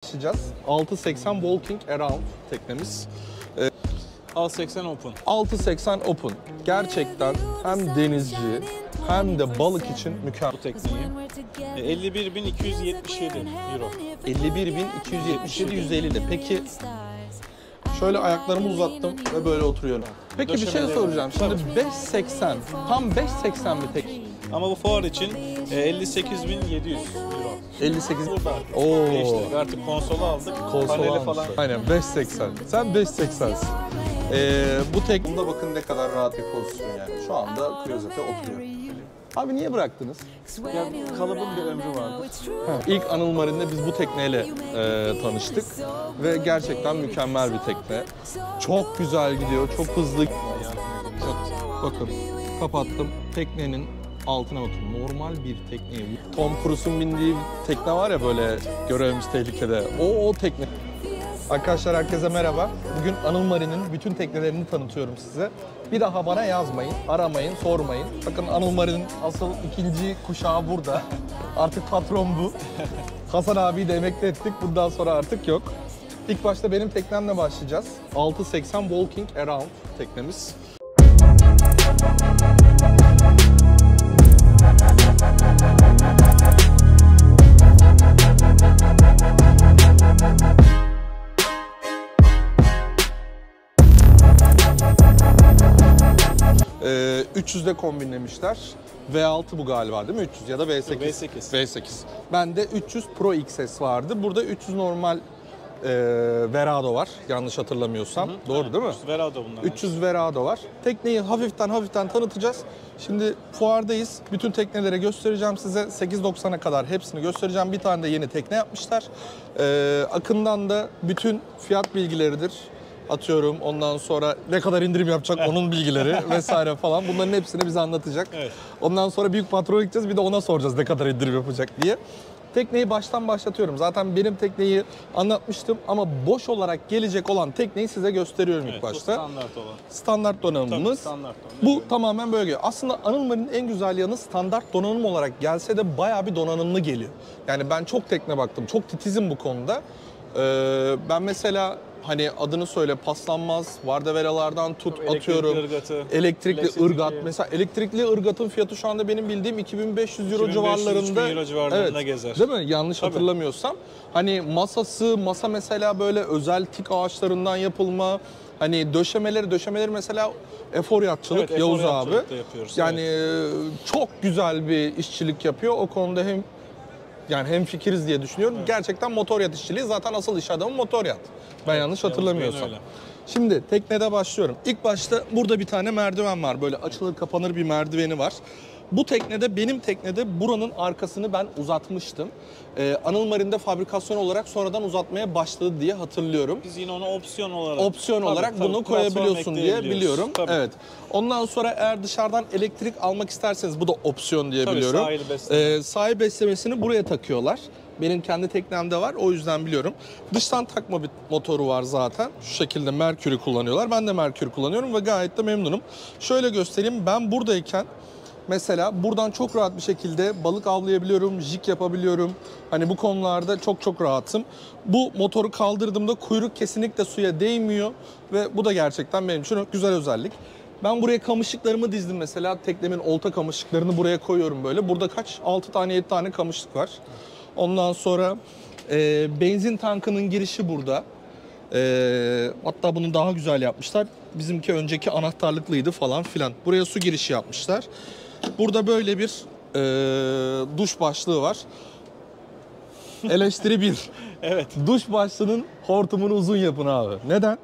6.80 Walking Around teknemiz. A80 Open. 6.80 Open. Gerçekten hem denizci hem de balık için mükemmel. Bu tekneyi 51.277 €. 51.277 €. Peki şöyle ayaklarımı uzattım ve böyle oturuyorum. Peki döşeme bir şey soracağım. Şimdi 5.80 tam 5.80 bir tek. Ama bu fuar için 58.700 €. 58. Ooo. Değiştirdik. Artık konsolu aldık. Konsolu falan. Aynen 5.80. Sen 5.80'sin. Bu tek. Bunda bakın ne kadar rahat bir pozisyon yani. Şu anda klozete oturuyor. Abi niye bıraktınız? Ya kalıbın bir ömrü vardı. İlk Anıl Marine'de biz bu tekneyle tanıştık. Ve gerçekten mükemmel bir tekne. Çok güzel gidiyor. Çok hızlı. Bakın kapattım. Teknenin altına oturun. Normal bir tekne. Tom Cruise'un bindiği tekne var ya böyle görevimiz tehlikede. O tekne. Arkadaşlar herkese merhaba. Bugün Anıl Marine'in bütün teknelerini tanıtıyorum size. Bir daha bana yazmayın, aramayın, sormayın. Bakın Anıl Marine'in asıl ikinci kuşağı burada. Artık patron bu. Hasan abiyi de emekli ettik. Bundan sonra artık yok. İlk başta benim teknemle başlayacağız. 6.80 Walking Around teknemiz. V300'de kombinlemişler. V6 bu galiba değil mi? 300 ya da V8. V8. Bende 300 Pro XS vardı. Burada 300 normal Verado var. Yanlış hatırlamıyorsam. Hı hı. Doğru evet, değil mi? 300 Verado bunlar. 300 Verado var. Tekneyi hafiften tanıtacağız. Şimdi fuardayız. Bütün teknelere göstereceğim size. 8.90'a kadar hepsini göstereceğim. Bir tane de yeni tekne yapmışlar. Akın'dan da bütün fiyat bilgileridir. Atıyorum ondan sonra ne kadar indirim yapacak onun bilgileri vesaire falan. Bunların hepsini bize anlatacak. Evet. Ondan sonra büyük patrona gideceğiz, bir de ona soracağız ne kadar indirim yapacak diye. Tekneyi baştan başlatıyorum. Zaten benim tekneyi anlatmıştım ama boş olarak gelecek olan tekneyi size gösteriyorum ilk başta. Standart olan. Standart donanımımız. Standart donanım. Bu tamamen böyle geliyor. Aslında Anıl Marine'in en güzel yanı standart donanım olarak gelse de bayağı bir donanımlı geliyor. Yani ben çok tekne baktım. Çok titizim bu konuda. Ben mesela hani adını söyle paslanmaz, vardevelalardan tut atıyorum, elektrikli ırgat. Mesela elektrikli ırgatın fiyatı şu anda benim bildiğim 2.500 € civarlarında. 2.500-3.000 € civarlarında evet, gezer. Değil mi? Yanlış tabii hatırlamıyorsam. Hani masa mesela böyle özel tik ağaçlarından yapılma. Hani döşemeleri mesela eforyatçılık evet, Yavuz abi. Yani evet, çok güzel bir işçilik yapıyor. O konuda hem fikiriz diye düşünüyorum. Evet. Gerçekten motoryat işçiliği. Zaten asıl iş adamı motoryat. Ben evet, yanlış hatırlamıyorsam. Şimdi teknede başlıyorum. İlk başta burada bir tane merdiven var. Böyle açılır kapanır bir merdiveni var. Bu teknede, benim teknede buranın arkasını ben uzatmıştım. Anıl Marine'de fabrikasyon olarak sonradan uzatmaya başladı diye hatırlıyorum. Biz yine ona opsiyon olarak bunu koyabiliyorsun diye biliyorum. Tabii. Evet. Ondan sonra eğer dışarıdan elektrik almak isterseniz bu da opsiyon diye tabii, biliyorum. Sahil beslemesini buraya takıyorlar. Benim kendi teknemde var, o yüzden biliyorum. Dıştan takma bir motoru var zaten. Şu şekilde Mercury kullanıyorlar. Ben de Mercury kullanıyorum ve gayet de memnunum. Şöyle göstereyim, ben buradayken mesela buradan çok rahat bir şekilde balık avlayabiliyorum, jig yapabiliyorum. Hani bu konularda çok rahatım. Bu motoru kaldırdığımda kuyruk kesinlikle suya değmiyor ve bu da gerçekten benim için güzel özellik. Ben buraya kamışlıklarımı dizdim mesela. Teknemin olta kamışlıklarını buraya koyuyorum böyle. Burada kaç? 6 tane 7 tane kamışlık var. Ondan sonra benzin tankının girişi burada. Hatta bunu daha güzel yapmışlar. Bizimki önceki anahtarlıklıydı falan filan. Buraya su girişi yapmışlar. Burada böyle bir duş başlığı var. Eleştiri 1. Evet. Duş başlığının hortumunu uzun yapın abi. Neden?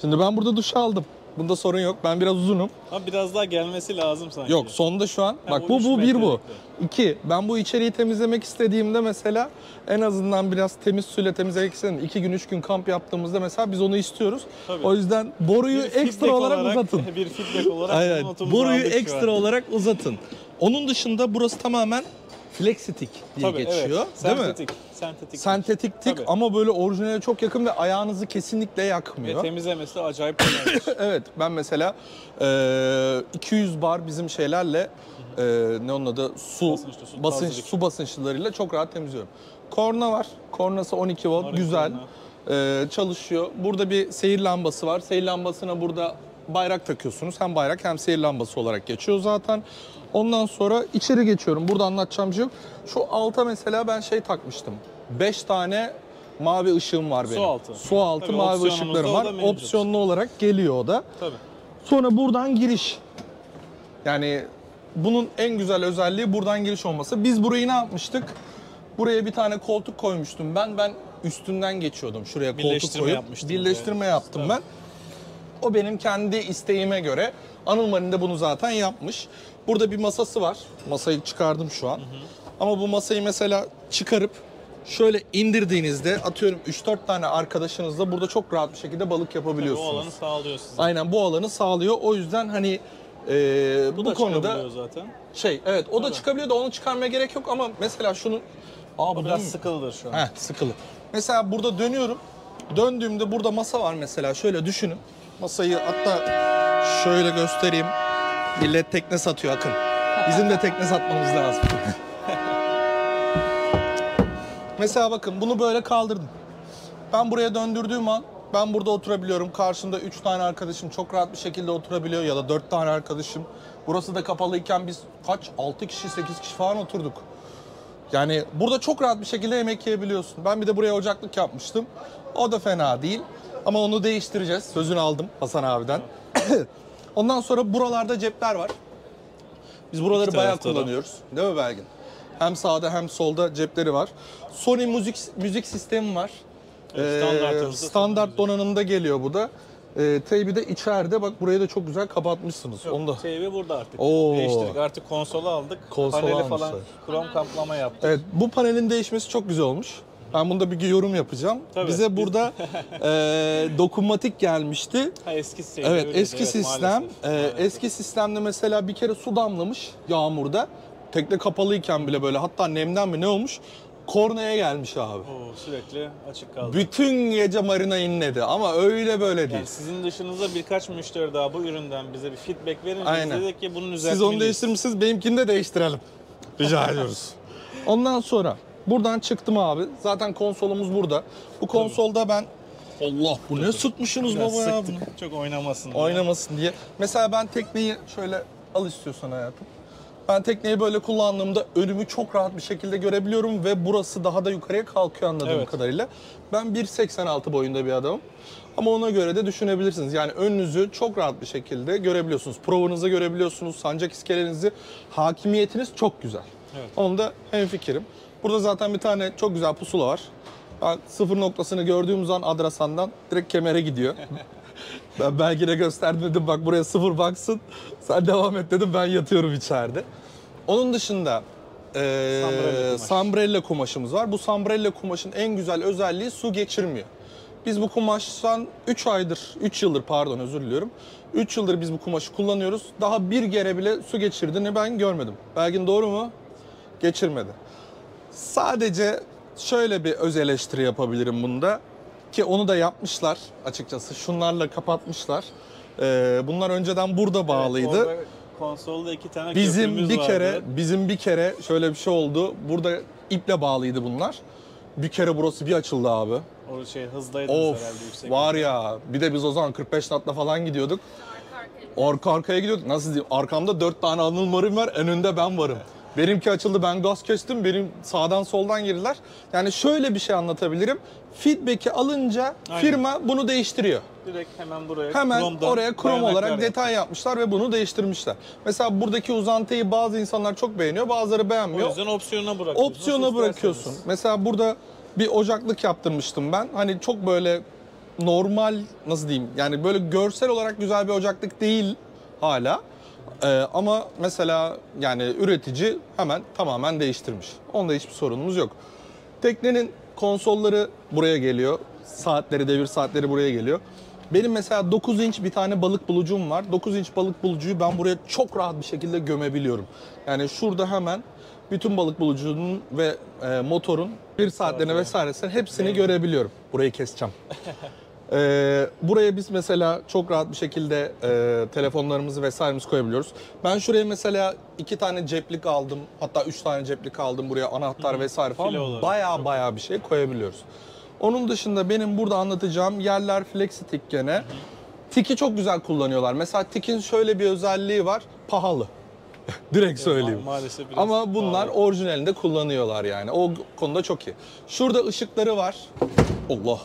Şimdi ben burada duş aldım. Bunda sorun yok. Ben biraz uzunum. Ama biraz daha gelmesi lazım sanki. Yok, sonda şu an. Bak bu bir bu. 2. Ben bu içeriği temizlemek istediğimde mesela en azından biraz temiz suyla temizlemek istedim. 2 gün 3 gün kamp yaptığımızda mesela biz onu istiyoruz. Tabii. O yüzden boruyu ekstra olarak uzatın. Bir feedback olarak. Aynen. Boruyu ekstra olarak uzatın. Onun dışında burası tamamen Flexiteek diye tabii, geçiyor. Evet. Değil sentetik, mi? Sentetik ama böyle orijinale çok yakın ve ayağınızı kesinlikle yakmıyor. Ve temizlemesi acayip kolaymış. Evet, ben mesela 200 bar bizim şeylerle ne onun adı su basınçlarıyla çok rahat temizliyorum. Korna var. Kornası 12 volt. Harika, güzel. Çalışıyor. Burada bir seyir lambası var. Seyir lambasına burada bayrak takıyorsunuz. Hem bayrak hem seyir lambası olarak geçiyor zaten. Ondan sonra içeri geçiyorum. Burada anlatacağım bir şey yok. Şu alta mesela ben şey takmıştım. 5 tane mavi ışığım var benim. Su altı. Su altı tabii, mavi ışıklarım var. Opsiyonlu olarak geliyor o da. Tabii. Sonra buradan giriş. Yani bunun en güzel özelliği buradan giriş olması. Biz burayı ne yapmıştık? Buraya bir tane koltuk koymuştum ben. Ben üstünden geçiyordum. Şuraya koltuk koyup birleştirme yaptım ben. O benim kendi isteğime göre. Anıl Marine de bunu zaten yapmış. Burada bir masası var. Masayı çıkardım şu an. Hı hı. Ama bu masayı mesela çıkarıp şöyle indirdiğinizde atıyorum 3-4 tane arkadaşınızla burada çok rahat bir şekilde balık yapabiliyorsunuz. Tabii, bu alanı sağlıyor size. Aynen, bu alanı sağlıyor. O yüzden hani bu konuda zaten. Evet, o da çıkabiliyor da onu çıkarmaya gerek yok ama mesela şunu... Bu biraz sıkılıdır şu an. Heh, sıkılı. Mesela burada dönüyorum. Döndüğümde burada masa var mesela. Şöyle düşünün. Masayı hatta şöyle göstereyim. Millet tekne satıyor Akın. Bizim de tekne satmamız lazım. Mesela bakın bunu böyle kaldırdım. Ben buraya döndürdüğüm an ben burada oturabiliyorum. Karşımda 3 tane arkadaşım çok rahat bir şekilde oturabiliyor ya da 4 tane arkadaşım. Burası da kapalıyken biz kaç? 6 kişi, 8 kişi falan oturduk. Yani burada çok rahat bir şekilde yemek yiyebiliyorsun. Ben bir de buraya ocaklık yapmıştım. O da fena değil. Ama onu değiştireceğiz. Sözünü aldım Hasan abiden. Ondan sonra buralarda cepler var. Biz buraları bayağı kullanıyoruz. Değil mi Belgin? Hem sağda hem solda cepleri var. Sony müzik sistemi var. Standart donanımda geliyor bu da. TV de içeride. Bak burayı da çok güzel kapatmışsınız. Yok, onu da... TV burada artık. Oo. Değiştirdik. Artık konsolu aldık. Paneli falan krom kaplama yaptık. Evet, bu panelin değişmesi çok güzel olmuş. Ben bunda bir yorum yapacağım. Tabii. Bize burada dokunmatik gelmişti. Ha, eskisi. Evet, eski sistem. Eski sistemde mesela bir kere su damlamış yağmurda. Tekne kapalıyken bile böyle, hatta nemden mi ne olmuş? Kornaya gelmiş abi. Sürekli açık kaldı. Bütün gece marina inledi ama öyle böyle değil. Yani sizin dışınıza birkaç müşteri daha bu üründen bize bir feedback verin. Aynen. Biz dedik ki bunun üzerine. Siz onu değiştirmişsiniz, benimkini de değiştirelim. Rica ediyoruz. Ondan sonra buradan çıktım abi. Zaten konsolumuz burada. Bu konsolda ben... Allah, bu ne sıkmışsınız baba ya. Çok oynamasın diye. Oynamasın diye. Mesela ben tekneyi şöyle al istiyorsan hayatım. Ben tekneyi böyle kullandığımda önümü çok rahat bir şekilde görebiliyorum ve burası daha da yukarıya kalkıyor anladığım kadarıyla. Ben 1.86 boyunda bir adamım ama ona göre de düşünebilirsiniz. Yani önünüzü çok rahat bir şekilde görebiliyorsunuz. Provanızı görebiliyorsunuz, sancak iskelenizi, hakimiyetiniz çok güzel. Evet. Onda hemfikirim. Burada zaten bir tane çok güzel pusula var. Ben sıfır noktasını gördüğüm zaman Adrasan'dan direkt kemere gidiyor. Ben Belgin'e gösterdim, dedim bak buraya sıfır baksın, sen devam et dedim, ben yatıyorum içeride. Onun dışında Sunbrella kumaşımız var. Bu Sunbrella kumaşın en güzel özelliği su geçirmiyor. Biz bu kumaştan 3 yıldır biz bu kumaşı kullanıyoruz. Daha bir kere bile su geçirdiğini ben görmedim. Belgin doğru mu? Geçirmedi. Sadece şöyle bir öz eleştiri yapabilirim bunda. Ki onu da yapmışlar açıkçası. Şunlarla kapatmışlar. Bunlar önceden burada bağlıydı. Evet, konsolda 2 tane bizim bir kere vardı. Bizim bir kere şöyle bir şey oldu. Burada iple bağlıydı bunlar. Bir kere burası bir açıldı abi. O şey hızdaydınız herhalde yüksek. Var ya, bir de biz o zaman 45 knotla falan gidiyorduk. Arka arkaya gidiyorduk. Nasıl diyeyim? Arkamda 4 tane Anıl Marine var. En önde ben varım. Benimki açıldı, ben gaz kestim, benim sağdan soldan girdiler. Yani şöyle bir şey anlatabilirim. Feedback'i alınca firma bunu değiştiriyor. Direkt hemen buraya, oraya krom olarak detay yapmışlar ve bunu değiştirmişler. Mesela buradaki uzantıyı bazı insanlar çok beğeniyor, bazıları beğenmiyor. O yüzden opsiyona bırakıyorsun. Opsiyona bırakıyorsun. Mesela burada bir ocaklık yaptırmıştım ben. Hani çok böyle normal, nasıl diyeyim, yani böyle görsel olarak güzel bir ocaklık değil hala. Ama mesela yani üretici hemen tamamen değiştirmiş. Onda hiçbir sorunumuz yok. Teknenin konsolları buraya geliyor. Saatleri, devir saatleri buraya geliyor. Benim mesela 9 inç bir tane balık bulucum var. 9 inç balık bulucuyu ben buraya çok rahat bir şekilde gömebiliyorum. Yani şurada hemen bütün balık bulucunun ve motorun bir saatlerini vesairesini hepsini görebiliyorum. Burayı keseceğim. Buraya biz mesela çok rahat bir şekilde telefonlarımızı vesairemiz koyabiliyoruz. Ben şuraya mesela 2 tane ceplik aldım, hatta 3 tane ceplik aldım, buraya anahtar vesaire falan baya bir şey koyabiliyoruz. Onun dışında benim burada anlatacağım yerler Flexiteek gene. Tiki çok güzel kullanıyorlar. Mesela Tiki'nin şöyle bir özelliği var, pahalı. Direkt söyleyeyim. Maalesef biraz ama bunlar pahalı. Orijinalinde kullanıyorlar yani. O konuda çok iyi. Şurada ışıkları var. Allah.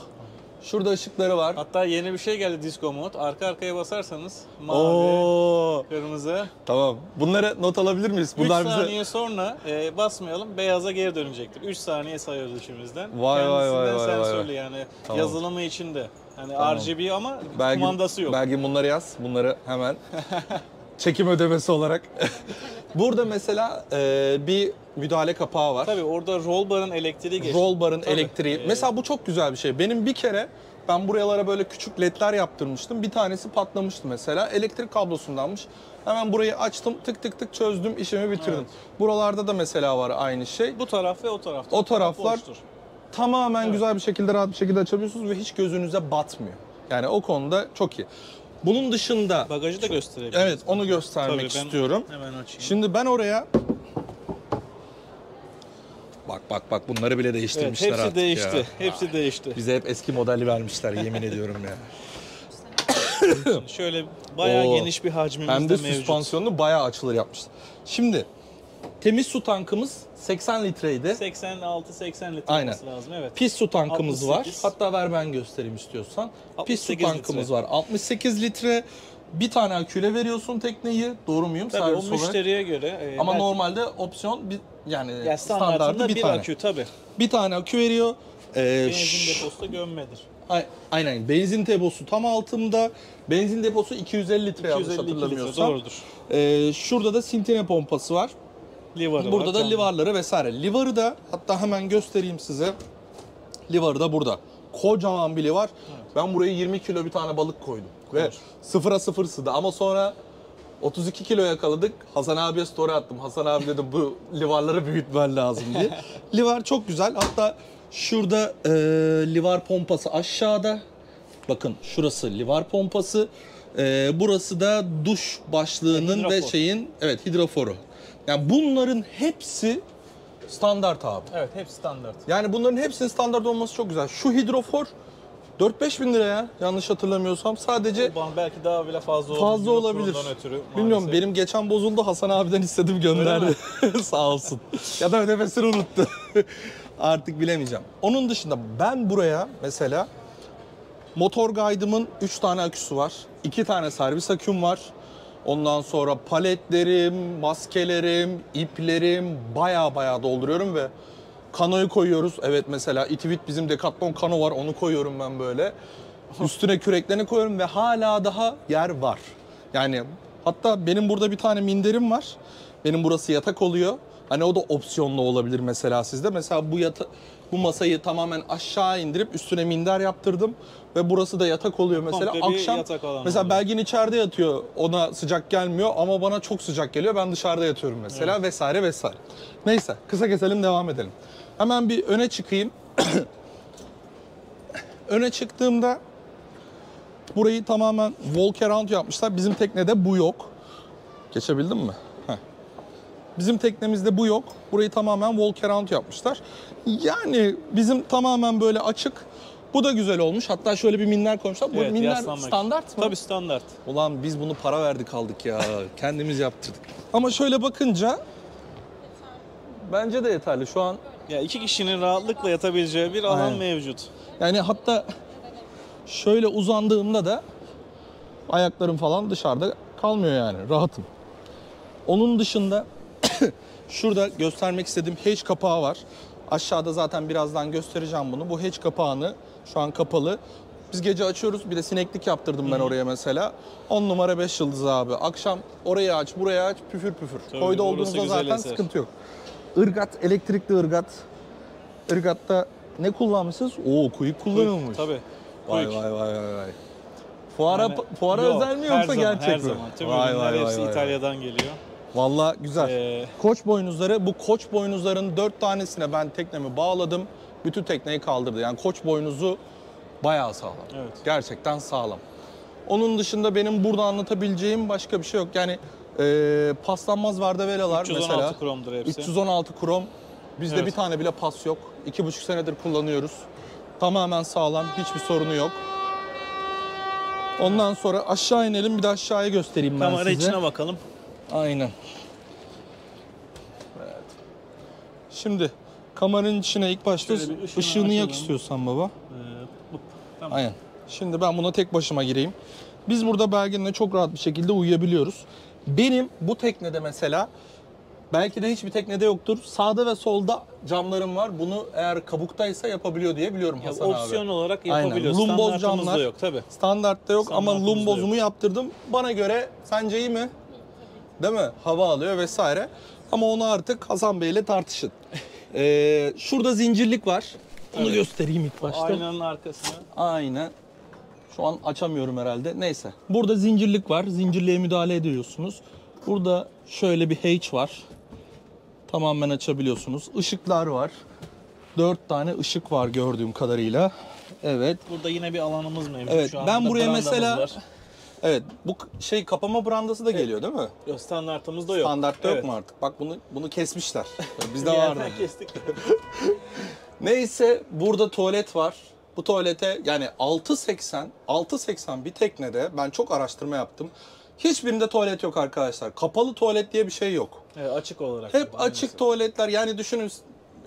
Şurada ışıkları var. Hatta yeni bir şey geldi, disco mod. Arka arkaya basarsanız mavi, kırmızı. Tamam. Bunlara not alabilir miyiz? 3 saniye sonra basmayalım, beyaza geri dönecektir. 3 saniye sayıyoruz içimizden. Kendisinden sensörlü yani, tamam. Yazılımı içinde. Hani tamam. RGB ama belki, kumandası yok. Belki bunları yaz, bunları hemen. Çekim ödemesi olarak. Burada mesela bir müdahale kapağı var. Tabii orada roll barın elektriği geçti. Roll barın elektriği. Mesela bu çok güzel bir şey. Benim bir kere ben buralara böyle küçük ledler yaptırmıştım. Bir tanesi patlamıştı mesela. Elektrik kablosundanmış. Hemen burayı açtım, tık tık tık çözdüm, işimi bitirdim. Evet. Buralarda da mesela var aynı şey. Bu taraf ve o tarafta. O taraflar boştur. Tamamen güzel bir şekilde, rahat bir şekilde açabiliyorsunuz ve hiç gözünüze batmıyor. Yani o konuda çok iyi. Bunun dışında... Bagajı da gösterebiliriz. Evet, onu göstermek istiyorum. Hemen açayım. Şimdi ben oraya... Bak bak bak, bunları bile değiştirmişler, evet, artık değişti. Ya. Hepsi değişti. Bize hep eski modeli vermişler, yemin ediyorum ya. Şöyle bayağı geniş bir hacmimizde mevcut. Hem de süspansiyonunu bayağı açılır yapmışlar. Şimdi temiz su tankımız 80 litreydi. 86-80 litre olması lazım. Evet. Pis su tankımız 68. var. Hatta ver ben göstereyim istiyorsan. Pis su tankımız var. 68 litre. Bir tane aküyle veriyorsun tekneyi. Doğru muyum? Tabii o müşteriye göre. Ama normalde opsiyon yani standartında bir tane akü tabii. Bir tane akü veriyor. Benzin deposu da gömmedir. Aynen. Benzin deposu tam altımda. Benzin deposu 250 litre yanlış hatırlamıyorsam. Doğrudur. Şurada da sintine pompası var. Livarı burada var, da livarları vesaire. Livarı da hatta hemen göstereyim size. Livarı da burada. Kocaman bir livar. Evet. Ben buraya 20 kilo bir tane balık koydum. Ve 0'a 0'sıdı ama sonra 32 kilo yakaladık. Hasan abiye story attım. Hasan abi dedi bu livarları büyütmen lazım diye. Livar çok güzel. Hatta şurada livar pompası aşağıda. Bakın şurası livar pompası. Burası da duş başlığının ve şeyin hidroforu. Yani bunların hepsi standart abi. Evet, hepsi standart. Yani bunların hepsinin standart olması çok güzel. Şu hidrofor 4-5 bin liraya yanlış hatırlamıyorsam sadece... Belki daha bile fazla olabilir. Bilmiyorum, benim geçen bozuldu, Hasan abiden istedim, gönderdi. Sağ olsun. Ya da ödemesini unuttu. Artık bilemeyeceğim. Onun dışında ben buraya mesela motor guide'ımın 3 tane aküsü var. 2 tane servis aküm var. Ondan sonra paletlerim, maskelerim, iplerim baya dolduruyorum ve kanoyu koyuyoruz. Evet, mesela Itiwit bizim Decathlon kano var, onu koyuyorum ben böyle. Üstüne küreklerini koyuyorum ve hala daha yer var. Yani hatta benim burada bir tane minderim var. Benim burası yatak oluyor. Hani o da opsiyonlu olabilir mesela sizde. Mesela bu masayı tamamen aşağı indirip üstüne minder yaptırdım ve burası da yatak oluyor mesela. Akşam mesela Belgin içeride yatıyor, ona sıcak gelmiyor ama bana çok sıcak geliyor, ben dışarıda yatıyorum mesela, vesaire. Neyse, kısa keselim, devam edelim. Hemen bir öne çıkayım. Öne çıktığımda burayı tamamen walk around yapmışlar. Bizim teknede bu yok. Geçebildim mi? Bizim teknemizde bu yok. Burayı tamamen walk around yapmışlar. Yani bizim tamamen böyle açık. Bu da güzel olmuş. Hatta şöyle bir minder koymuşlar. Bu minder standart mı? Tabii standart. Ulan biz bunu para verdik aldık ya. Kendimiz yaptırdık. Ama şöyle bakınca bence de yeterli şu an. Ya 2 kişinin rahatlıkla yatabileceği bir alan mevcut. Yani hatta şöyle uzandığımda da ayaklarım falan dışarıda kalmıyor yani. Rahatım. Onun dışında şurada göstermek istediğim hatch kapağı var. Aşağıda zaten birazdan göstereceğim bunu. Bu hatch kapağını şu an kapalı. Biz gece açıyoruz. Bir de sineklik yaptırdım ben oraya mesela. 10 numara 5 yıldız abi. Akşam orayı aç, buraya aç, püfür püfür. Tabii, koyda olduğunuzda zaten sıkıntı yok. Irgat, elektrikli ırgat. Irgatta ne kullanmışsınız? Kuyuk kullanılmış. Tabii. Vay. Fuara özel mi yoksa gerçek mi? Her zaman. Tüm ürünler hepsi İtalya'dan geliyor. Vallahi güzel. Koç boynuzları, bu koç boynuzların 4 tanesine ben teknemi bağladım. Bütün tekneyi kaldırdı. Yani koç boynuzu Bayağı sağlam. Evet. Gerçekten sağlam. Onun dışında benim burada anlatabileceğim başka bir şey yok. Yani paslanmaz vardevelalar mesela. 316 kromdur hepsi. 316 krom. Bizde evet, bir tane bile pas yok. 2,5 senedir kullanıyoruz. Tamamen sağlam. Hiçbir sorunu yok. Ondan sonra aşağı inelim. Bir de aşağıya göstereyim ben size. Kamera içine bakalım. Aynen. Evet. Şimdi kameranın içine ilk başta ışığını yak istiyorsan baba. Tamam. Aynen. Şimdi ben buna tek başıma gireyim. Biz burada Belgin'le çok rahat bir şekilde uyuyabiliyoruz. Benim bu teknede mesela, belki de hiçbir teknede yoktur, sağda ve solda camlarım var. Bunu eğer kabuktaysa yapabiliyor diye biliyorum Hasan abi. Opsiyon olarak yapabiliyor. Aynen. Lumboz camlar yok tabii. Standartta yok ama lumbozumu yaptırdım. Bana göre sence iyi mi? Değil mi? Hava alıyor vesaire. Ama onu artık Hasan Bey ile tartışın. Şurada zincirlik var. Onu evet, göstereyim ilk başta. Aynanın arkasına. Aynen. Şu an açamıyorum herhalde. Neyse. Burada zincirlik var. Zincirliğe müdahale ediyorsunuz. Burada şöyle bir hatch var. Tamamen açabiliyorsunuz. Işıklar var. 4 tane ışık var gördüğüm kadarıyla. Evet. Burada yine bir alanımız mevcut. Evet. Şu ben buraya mesela... Var. Evet. Bu şey kapama brandası da geliyor değil mi? Standartımızda yok. Standartta evet, yok mu artık? Bak bunu kesmişler. Bizde vardı. Kestik. Neyse burada tuvalet var. Bu tuvalete yani 6.80 bir teknede ben çok araştırma yaptım. Hiçbirinde tuvalet yok arkadaşlar. Kapalı tuvalet diye bir şey yok. Evet, açık olarak. Hep açık mesela, tuvaletler. Yani düşünün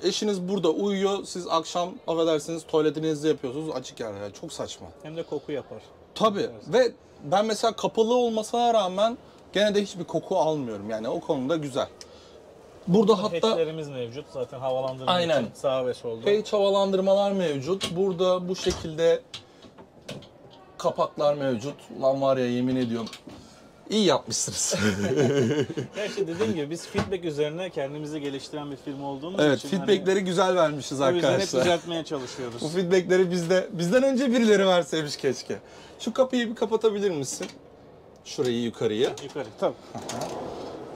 eşiniz burada uyuyor. Siz akşam affedersiniz tuvaletinizi yapıyorsunuz açık yani. Yani çok saçma. Hem de koku yapar. Tabii evet, ve ben mesela kapalı olmasına rağmen gene de hiçbir koku almıyorum. Yani o konuda güzel. Burada hatta hatchlerimiz mevcut zaten havalandırma için sağa ve solda. Hatch havalandırmalar mevcut. Burada bu şekilde kapaklar mevcut. Lan var ya yemin ediyorum. İyi yapmışsınız. Ya işte dediğim gibi biz feedback üzerine kendimizi geliştiren bir firma olduğumuz evet, için. Evet feedbackleri hani, güzel vermişiz arkadaşlar. O yüzden hep düzeltmeye çalışıyoruz. Bu feedbackleri bizden önce birileri verseymiş keşke. Şu kapıyı bir kapatabilir misin? Şurayı yukarıya. Yukarı tabii.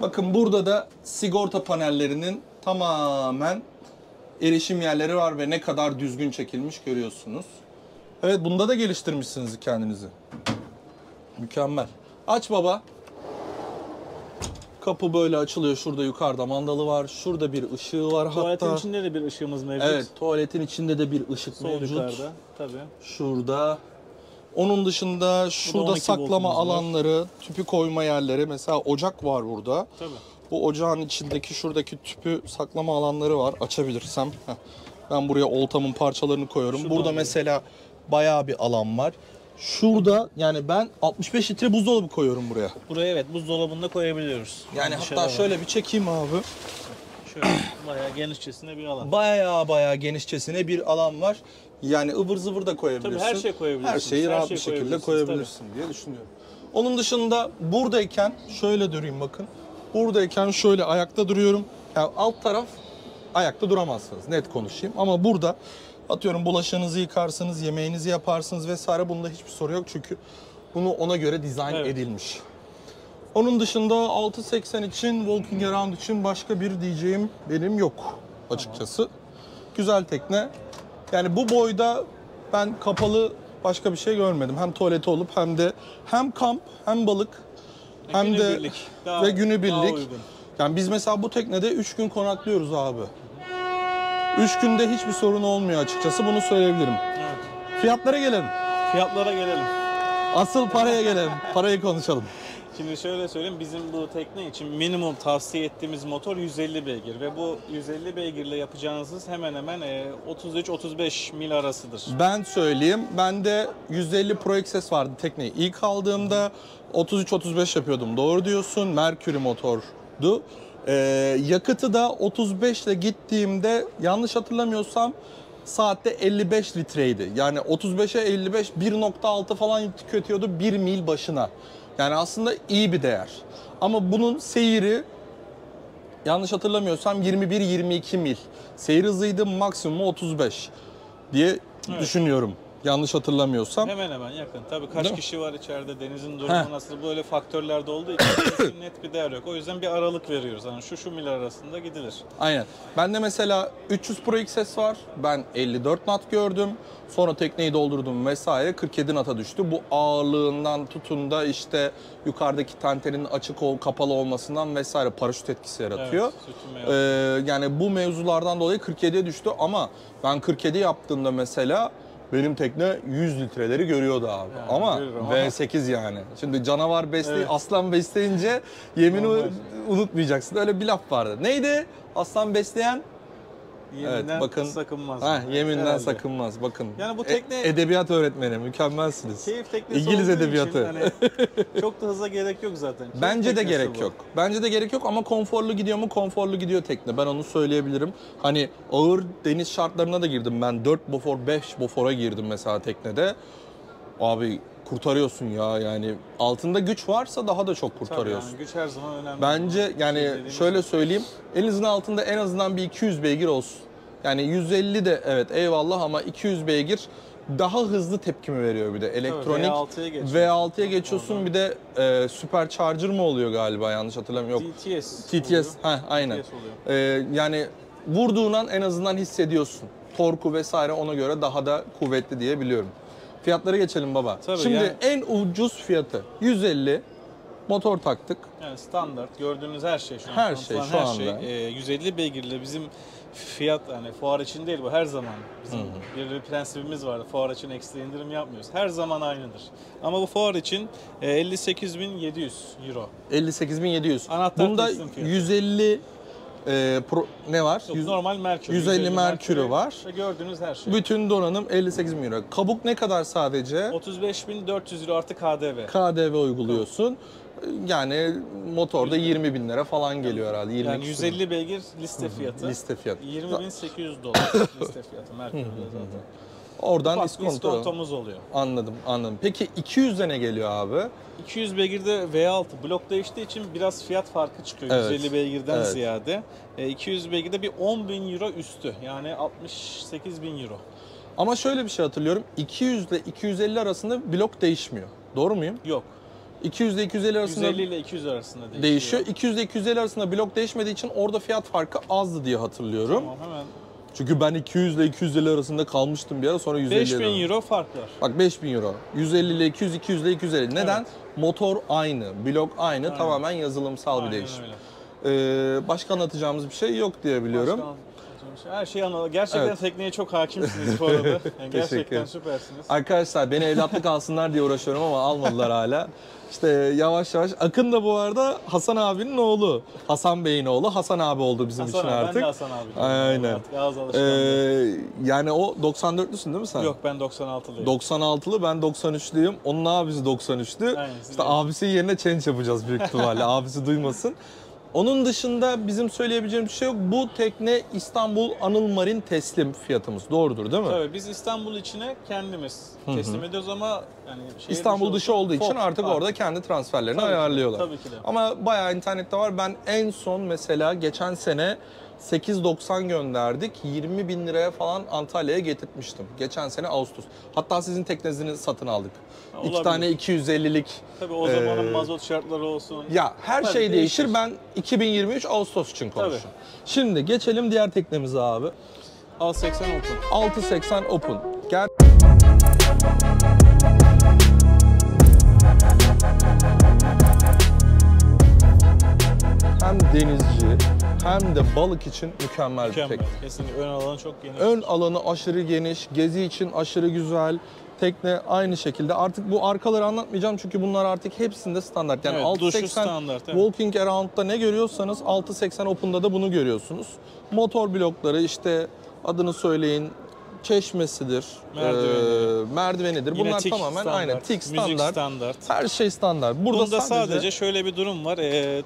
Bakın burada da sigorta panellerinin tamamen erişim yerleri var ve ne kadar düzgün çekilmiş görüyorsunuz. Evet bunda da geliştirmişsiniz kendinizi. Mükemmel. Aç baba. Kapı böyle açılıyor. Şurada yukarıda mandalı var. Şurada bir ışığı var tuvaletin hatta. Tuvaletin içinde de bir ışığımız mevcut. Evet tuvaletin içinde de bir ışık sol mevcut. Yukarıda, tabii. Şurada. Onun dışında şurada saklama alanları, tüpü koyma yerleri. Mesela ocak var burada. Tabii. Bu ocağın içindeki şuradaki tüpü saklama alanları var. Açabilirsem. Ben buraya oltamın parçalarını koyuyorum. Şuradan burada mesela bayağı bir alan var. Şurada yani ben 65 litre buzdolabı koyuyorum buraya. Buraya evet buzdolabında koyabiliyoruz. Yani hatta şöyle var, bir çekeyim abi. Şöyle bayağı genişçesine bir alan. Bayağı genişçesine bir alan var. Yani ıvır zıvır da koyabilirsin. Tabii her şey koyabilirsin. Her şeyi rahat bir şekilde koyabilirsin tabii, diye düşünüyorum. Onun dışında buradayken şöyle durayım bakın. Buradayken şöyle ayakta duruyorum. Yani alt taraf ayakta duramazsınız. Net konuşayım ama burada atıyorum bulaşığınızı yıkarsınız, yemeğinizi yaparsınız vesaire. Bunda hiçbir soru yok çünkü bunu ona göre dizayn evet, edilmiş. Onun dışında 6.80 için, walking around için başka bir diyeceğim benim yok açıkçası. Tamam. Güzel tekne. Yani bu boyda ben kapalı başka bir şey görmedim. Hem tuvaleti olup hem de hem kamp hem balık hem günübirlik de daha, ve günübirlik. Yani biz mesela bu teknede 3 gün konaklıyoruz abi. 3 günde hiçbir sorun olmuyor açıkçası bunu söyleyebilirim. Evet. Fiyatlara gelelim. Fiyatlara gelelim. Asıl paraya gelelim. Parayı konuşalım. Şimdi şöyle söyleyeyim, bizim bu tekne için minimum tavsiye ettiğimiz motor 150 beygir ve bu 150 beygirle yapacağınız hemen hemen 33-35 mil arasıdır. Ben söyleyeyim, bende 150 Pro Access vardı tekneyi ilk aldığımda 33-35 yapıyordum, doğru diyorsun, Mercury motordu. Yakıtı da 35 ile gittiğimde yanlış hatırlamıyorsam saatte 55 litreydi. Yani 35'e 55 1.6 falan tüketiyordu 1 mil başına. Yani aslında iyi bir değer. Ama bunun seyri yanlış hatırlamıyorsam 21-22 mil. Seyir hızıydı maksimum 35 diye evet, düşünüyorum. Yanlış hatırlamıyorsam. Hemen hemen yakın. Tabii kaç kişi var içeride, denizin durumu nasıl, böyle faktörlerde olduğu için net bir değer yok. O yüzden bir aralık veriyoruz. Yani şu mil arasında gidilir. Aynen. Bende mesela 300 Pro XS var. Ben 54 knot gördüm. Sonra tekneyi doldurdum vesaire. 47 knot'a düştü. Bu ağırlığından tutun da işte yukarıdaki tentenin açık kapalı olmasından vesaire paraşüt etkisi yaratıyor. Evet, yani bu mevzulardan dolayı 47'ye düştü ama ben 47 yaptığımda mesela benim tekne 100 litreleri görüyordu abi. Yani, ama V8 yani. Şimdi canavar besleyin, aslan besleyince yemini unutmayacaksın. Öyle bir laf vardı. Neydi? Aslan besleyen? Yeminden sakınmaz. Yeminden sakınmaz. Bakın. Yani bu tekne edebiyat öğretmeni mükemmelsiniz. Keyif teknesi. İngiliz edebiyatı. Hani çok da hıza gerek yok zaten. Keyif bence de gerek yok. Bence de gerek yok ama konforlu gidiyor mu? Konforlu gidiyor tekne. Ben onu söyleyebilirim. Hani ağır deniz şartlarına da girdim ben. 4 bofor, 5 bofora girdim mesela teknede. Abi kurtarıyorsun ya, yani altında güç varsa daha da çok kurtarıyorsun. Tabii yani, güç her zaman önemli. Bence yani şöyle söyleyeyim, elinizin altında en azından bir 200 beygir olsun. Yani 150 de evet eyvallah ama 200 beygir daha hızlı tepkimi veriyor bir de. Elektronik V6'ya geçiyorsun bir de supercharger mı oluyor galiba, yanlış hatırlamıyorum. Yok. TTS. Aynen. TTS yani vurduğundan en azından hissediyorsun. Torku vesaire ona göre daha da kuvvetli diye biliyorum. Fiyatlara geçelim baba. Tabii şimdi yani, en ucuz fiyatı 150, motor taktık. Yani standart gördüğünüz her şey şu an. Her şey şu anda. Şey, 150 beygirle bizim fiyat, hani fuar için değil bu, her zaman bizim bir prensibimiz vardı. Fuar için ekstra indirim yapmıyoruz. Her zaman aynıdır. Ama bu fuar için 58.700 euro. 58.700. Anahtar bunda 150 ne var? Yok, normal Mercury. 150 Mercury var. Gördüğünüz her şey. Bütün donanım 58 bin euro. Kabuk ne kadar sadece? 35.400 euro artı KDV. KDV uyguluyorsun. Yani motorda 20 bin lira falan geliyor herhalde. 20 yani 150 beygir liste fiyatı. Liste fiyatı. 20.800 dolar liste fiyatı Mercury'de zaten. Oradan iskontomuz oluyor. Anladım, anladım. Peki 200'e ne geliyor abi? 200 beygirde V6 blok değiştiği için biraz fiyat farkı çıkıyor. Evet. 150 beygirden ziyade. 200 beygirde bir 10.000 euro üstü. Yani 68.000 euro. Ama şöyle bir şey hatırlıyorum. 200 ile 250 arasında blok değişmiyor. Doğru muyum? Yok. 200 ile 250 arasında 150 ile 200 arasında değişiyor. 200 ile 250 arasında blok değişmediği için orada fiyat farkı azdı diye hatırlıyorum. Tamam, hemen. Çünkü ben 200 ile 250 arasında kalmıştım bir ara, sonra 150 5000 euro fark var. Bak 5000 euro. 150 ile 200, 200 ile 250. Neden? Evet. Motor aynı, blok aynı, tamamen yazılımsal bir değişim. Başka anlatacağımız bir şey yok diye biliyorum. Her şeyi anladım. Gerçekten tekneye çok hakimsiniz bu arada. Yani gerçekten süpersiniz. Arkadaşlar beni evlatlık alsınlar diye uğraşıyorum ama almadılar hala. İşte yavaş yavaş. Akın da bu arada Hasan abinin oğlu. Hasan Bey'in oğlu. Hasan abi oldu bizim Hasan için abi, artık. Ben de Hasan abi. Aynen. Yani o 94'lüsün değil mi sen? Yok, ben 96'lıyım. 96'lı, ben 93'lüyüm. Onun abisi 93'lü. Aynen, işte abisi yerine change yapacağız büyük ihtimalle. Abisi duymasın. Onun dışında bizim söyleyebileceğimiz bir şey yok. Bu tekne İstanbul Anıl Marine teslim fiyatımız. Doğrudur değil mi? Tabii biz İstanbul içine kendimiz teslim ediyoruz ama yani İstanbul dışı olduğu için artık orada kendi transferlerini ayarlıyorlar. Tabii ki de. Ama bayağı internette var. Ben en son mesela geçen sene 8.90 gönderdik. 20 bin liraya falan Antalya'ya getirtmiştim. Geçen sene Ağustos. Hatta sizin teknenizi satın aldık. Olabilir. İki tane 250'lik. Tabii o zamanın mazot şartları olsun. Ya her şey değişir. Ben 2023 Ağustos için konuşuyorum. Tabii. Şimdi geçelim diğer teknemize abi. 6.80 Open. 6.80 Open. Gel. Hem denizci hem de balık için mükemmel bir tekne. Kesinlikle ön alanı çok geniş. Ön alanı aşırı geniş, gezi için aşırı güzel. Tekne aynı şekilde. Artık bu arkaları anlatmayacağım çünkü bunlar artık hepsinde standart. Yani evet, 6.80 standart, Walking Around'da ne görüyorsanız 6.80 Open'da da bunu görüyorsunuz. Motor blokları, işte adını söyleyin, çeşmesidir, merdivenidir. Yine bunlar tamamen aynı. Tik standart, her şey standart. Bunda sadece şöyle bir durum var,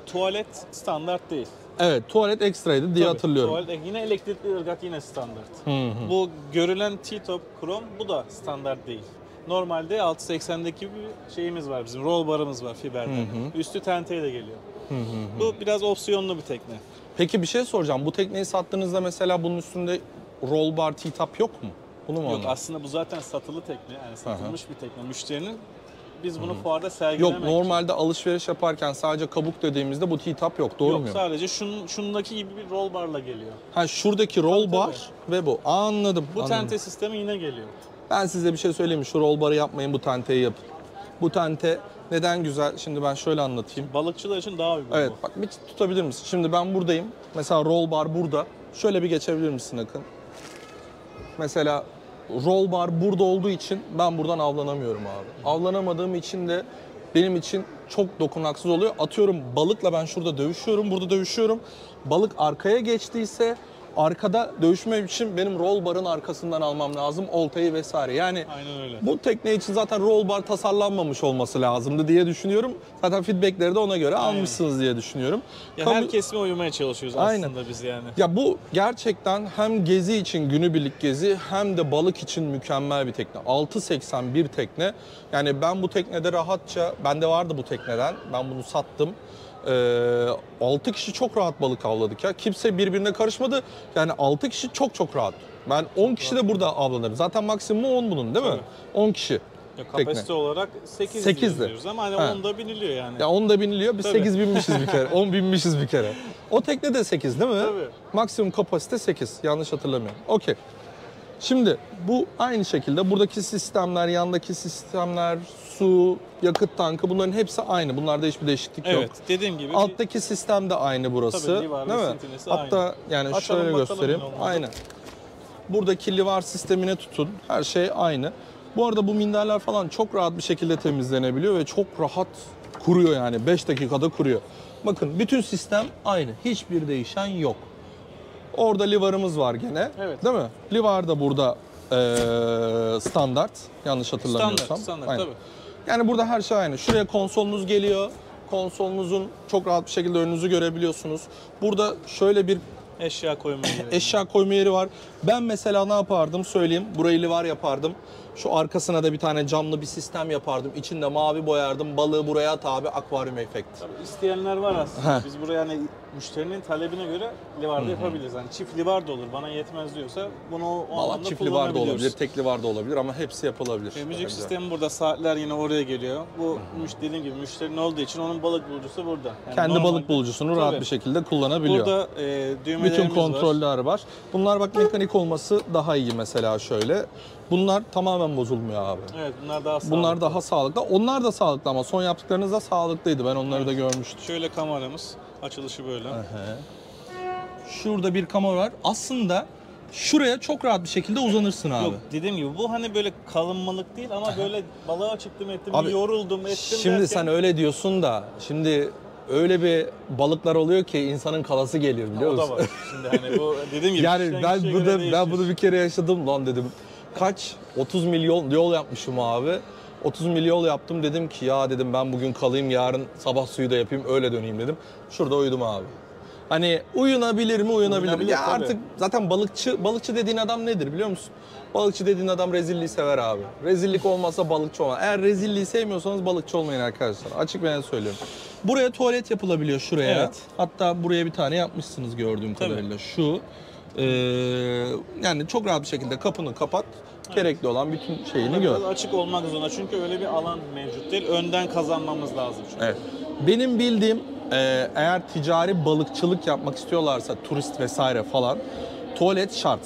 tuvalet standart değil. Evet, tuvalet ekstraydı diye hatırlıyorum. Tuvalet, yine elektrikli ırgat yine standart. Bu görülen T-top krom, bu da standart değil. Normalde 6.80'deki bir şeyimiz var bizim, roll barımız var fiberden. Üstü tenteyle geliyor. Bu biraz opsiyonlu bir tekne. Peki bir şey soracağım, bu tekneyi sattığınızda mesela bunun üstünde roll bar, T-top yok mu? Bunu mu? Yok, aslında bu zaten satılı tekne, yani satılmış bir tekne. Müşterinin biz bunu fuarda sergilemek için. Yok, normalde alışveriş yaparken sadece kabuk dediğimizde bu T-Top yok, doğru mu? Yok, sadece şundaki gibi bir roll barla geliyor. Ha, şuradaki roll bar ve bu. Anladım. Bu tente sistemi yine geliyor. Ben size bir şey söyleyeyim mi? Şu roll barı yapmayın, bu tenteyi yapın. Bu tente neden güzel? Şimdi ben şöyle anlatayım. Balıkçılar için daha uygun. Evet, bu. Bak bir tutabilir misin? Şimdi ben buradayım. Mesela roll bar burada. Şöyle bir geçebilir misin Akın? Mesela roll bar burada olduğu için ben buradan avlanamıyorum abi. Avlanamadığım için de benim için çok dokunaksız oluyor. Atıyorum balıkla ben şurada dövüşüyorum, burada dövüşüyorum. Balık arkaya geçtiyse arkada dövüşmem için benim roll barın arkasından almam lazım oltayı vesaire. Yani bu tekne için zaten roll bar tasarlanmamış olması lazımdı diye düşünüyorum. Zaten feedbackleri de ona göre almışsınız diye düşünüyorum. Ya her kesime uymaya çalışıyoruz aslında biz yani. Ya bu gerçekten hem gezi için günübirlik gezi hem de balık için mükemmel bir tekne. 6.81 tekne. Yani ben bu teknede rahatça, bende vardı bu tekneden. Ben bunu sattım. 6 kişi çok rahat balık avladık ya. Kimse birbirine karışmadı. Yani 6 kişi çok rahat. Ben 10 kişi de burada avlanırım. Zaten maksimum 10 bunun değil mi? Tabii. 10 kişi. Ya, kapasite tekne olarak 8 diyoruz ama hani 10'da biniliyor yani. Ya 10'da biniliyor. Biz tabii 8 binmişiz bir kere. 10 binmişiz bir kere. O tekne de 8 değil mi? Tabii. Maksimum kapasite 8. Yanlış hatırlamıyorum. Okey. Şimdi bu aynı şekilde buradaki sistemler, yandaki sistemler, su, yakıt tankı bunların hepsi aynı. Bunlarda hiçbir değişiklik yok. Evet, dediğim gibi. Alttaki sistem de aynı burası. Tabii, livar değil mi? Hatta aynı. Yani açalım, şöyle göstereyim. Aynen. Buradaki livar sistemine tutun. Her şey aynı. Bu arada bu minderler falan çok rahat bir şekilde temizlenebiliyor ve çok rahat kuruyor yani. 5 dakikada kuruyor. Bakın bütün sistem aynı. Hiçbir değişen yok. Orada livarımız var gene, evet, değil mi? Livar da burada standart, yanlış hatırlamıyorsam. Standart tabii. Yani burada her şey aynı. Şuraya konsolunuz geliyor, konsolunuzun çok rahat bir şekilde önünüzü görebiliyorsunuz. Burada şöyle bir eşya koyma yeri var. Ben mesela ne yapardım söyleyeyim, burayı livar yapardım. Şu arkasına da bir tane camlı bir sistem yapardım. İçinde mavi boyardım. Balığı buraya at abi, akvaryum efekti. Tabii isteyenler var aslında. Biz buraya hani müşterinin talebine göre livarda yapabiliriz. Yani çift livar da olur. Bana yetmez diyorsa bunu o anlamda çift livar da olabilir, tek livar da olabilir ama hepsi yapılabilir. Müzik sistemi burada, saatler yine oraya geliyor. Bu dediğim gibi müşterinin olduğu için onun balık bulucusu burada. Yani kendi balık bulucusunu rahat bir şekilde kullanabiliyor. Burada düğmelerimiz var. Bütün kontroller var. Bunlar bak mekanik olması daha iyi mesela şöyle. Bunlar tamamen bozulmuyor abi. Evet, bunlar daha sağlıklı. Bunlar daha sağlıklı. Onlar da sağlıklı ama son yaptıklarınız da sağlıklıydı. Ben onları da görmüştüm. Şöyle kameramız. Açılışı böyle. Şurada bir kamera var. Aslında şuraya çok rahat bir şekilde uzanırsın abi. Yok, dediğim gibi bu hani böyle kalınmalık değil ama böyle balığa çıktım ettim, abi, yoruldum ettim. Şimdi derken... sen öyle diyorsun da şimdi... Öyle bir balıklar oluyor ki insanın kalası gelir biliyor musun? O da var. Şimdi hani bu dediğim gibi. Yani ben bunu bir kere yaşadım lan dedim. Kaç? 30 milyon yol yapmışım abi. 30 milyon yaptım dedim ki ya dedim ben bugün kalayım, yarın sabah suyu da yapayım öyle döneyim dedim. Şurada uyudum abi. Hani uyunabilir mi? Uyunabilir. Ya artık zaten balıkçı dediğin adam nedir biliyor musun? Balıkçı dediğin adam rezilliği sever abi. Rezillik olmazsa balıkçı olmaz. Eğer rezilliği sevmiyorsanız balıkçı olmayın arkadaşlar. Açık ben söylüyorum. Buraya tuvalet yapılabiliyor şuraya. Evet. Hatta buraya bir tane yapmışsınız gördüğüm kadarıyla. Şu. Yani çok rahat bir şekilde kapını kapat. Gerekli olan bütün şeyini gör. Biraz açık olmak zorunda çünkü öyle bir alan mevcut değil. Önden kazanmamız lazım. Çünkü. Evet. Benim bildiğim eğer ticari balıkçılık yapmak istiyorlarsa turist vesaire falan tuvalet şart.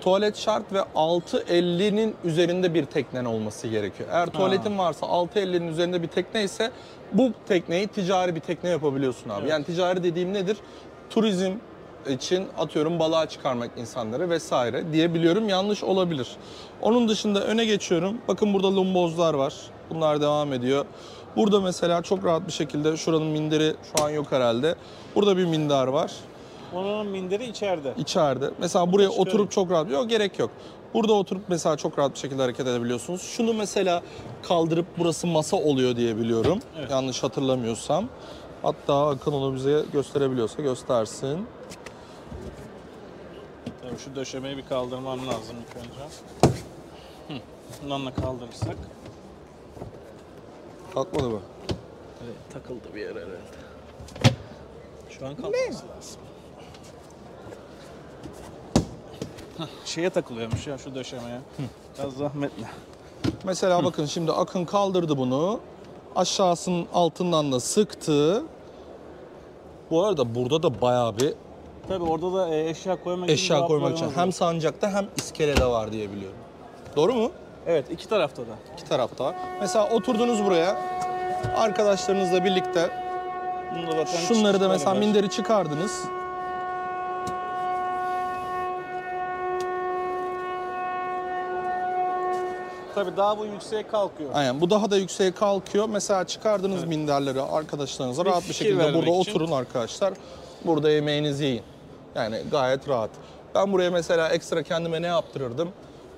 Tuvalet şart ve 6.50'nin üzerinde bir teknen olması gerekiyor. Eğer tuvaletin varsa 6.50'nin üzerinde bir tekne ise bu tekneyi ticari bir tekne yapabiliyorsun abi. Evet. Yani ticari dediğim nedir? Turizm için atıyorum balığa çıkarmak insanları vesaire diyebiliyorum. Yanlış olabilir. Onun dışında öne geçiyorum. Bakın burada lumbozlar var. Bunlar devam ediyor. Burada mesela çok rahat bir şekilde şuranın minderi şu an yok herhalde. Burada bir minder var. Onun minderi içeride. İçeride. Mesela buraya oturup çok rahat... Yok, gerek yok. Burada oturup mesela çok rahat bir şekilde hareket edebiliyorsunuz. Şunu mesela kaldırıp burası masa oluyor diye biliyorum. Evet. Yanlış hatırlamıyorsam. Hatta Akın onu bize gösterebiliyorsa göstersin. Tabii şu döşemeyi bir kaldırmam lazım ilk önce. Bundan da kaldırırsak. Kalkmadı mı? Evet, takıldı bir yer herhalde. Şu an kalkması lazım. şeye takılıyormuş ya şu döşemeye. Biraz zahmetli. Mesela bakın şimdi Akın kaldırdı bunu. Aşağısının altından da sıktı. Bu arada burada da bayağı bir... Tabii orada da eşya koymak için hem sancakta hem iskelede var diye biliyorum. Doğru mu? Evet, iki tarafta da. İki tarafta. Mesela oturdunuz buraya, arkadaşlarınızla birlikte şunları da mesela minderi çıkardınız. Tabii daha bu yükseğe kalkıyor. Aynen, bu daha da yükseğe kalkıyor. Mesela çıkardığınız minderleri arkadaşlarınıza rahat bir şekilde burada oturun arkadaşlar. Burada yemeğinizi yiyin. Yani gayet rahat. Ben buraya mesela ekstra kendime ne yaptırırdım?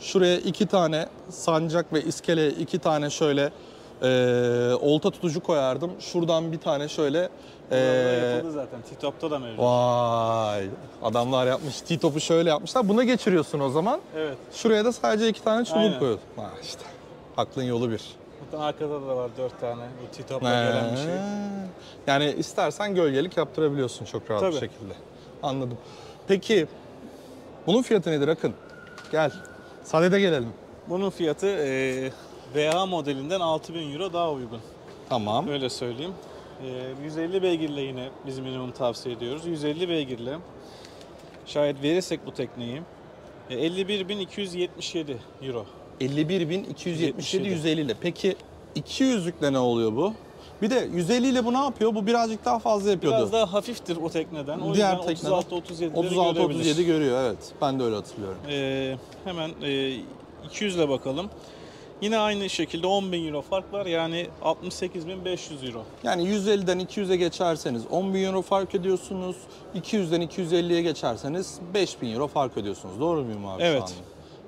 Şuraya iki tane sancak ve iskeleye iki tane şöyle olta tutucu koyardım. Şuradan bir tane şöyle... yapıldı zaten. T-Top'ta da mevcut. Vay! Adamlar yapmış. T-Top'u şöyle yapmışlar. Buna geçiriyorsun o zaman. Evet. Şuraya da sadece iki tane çubuk koyuyorsun. Ha işte. Aklın yolu bir. Hatta arkada da var 4 tane. Bu T-Top'la gelen bir şey. Yani istersen gölgelik yaptırabiliyorsun çok rahat bir şekilde. Anladım. Peki bunun fiyatı nedir Akın? Gel. Sadede gelelim. Bunun fiyatı WA modelinden 6000 euro daha uygun. Tamam. Öyle söyleyeyim. 150 beygirle yine biz minimum tavsiye ediyoruz. 150 beygirle şayet verirsek bu tekneyi 51.277 euro. 51.277 150 ile. Peki 200'lükle ne oluyor bu? Bir de 150 ile bu ne yapıyor? Bu birazcık daha fazla yapıyordu. Biraz daha hafiftir o tekneden. O diğer tekneden 36-37 görüyor, evet. Ben de öyle hatırlıyorum. Hemen 200 ile bakalım. Yine aynı şekilde 10.000 euro fark var. Yani 68.500 euro. Yani 150'den 200'e geçerseniz 10.000 euro fark ediyorsunuz. 200'den 250'ye geçerseniz 5.000 euro fark ediyorsunuz. Doğru muyum abi? Evet.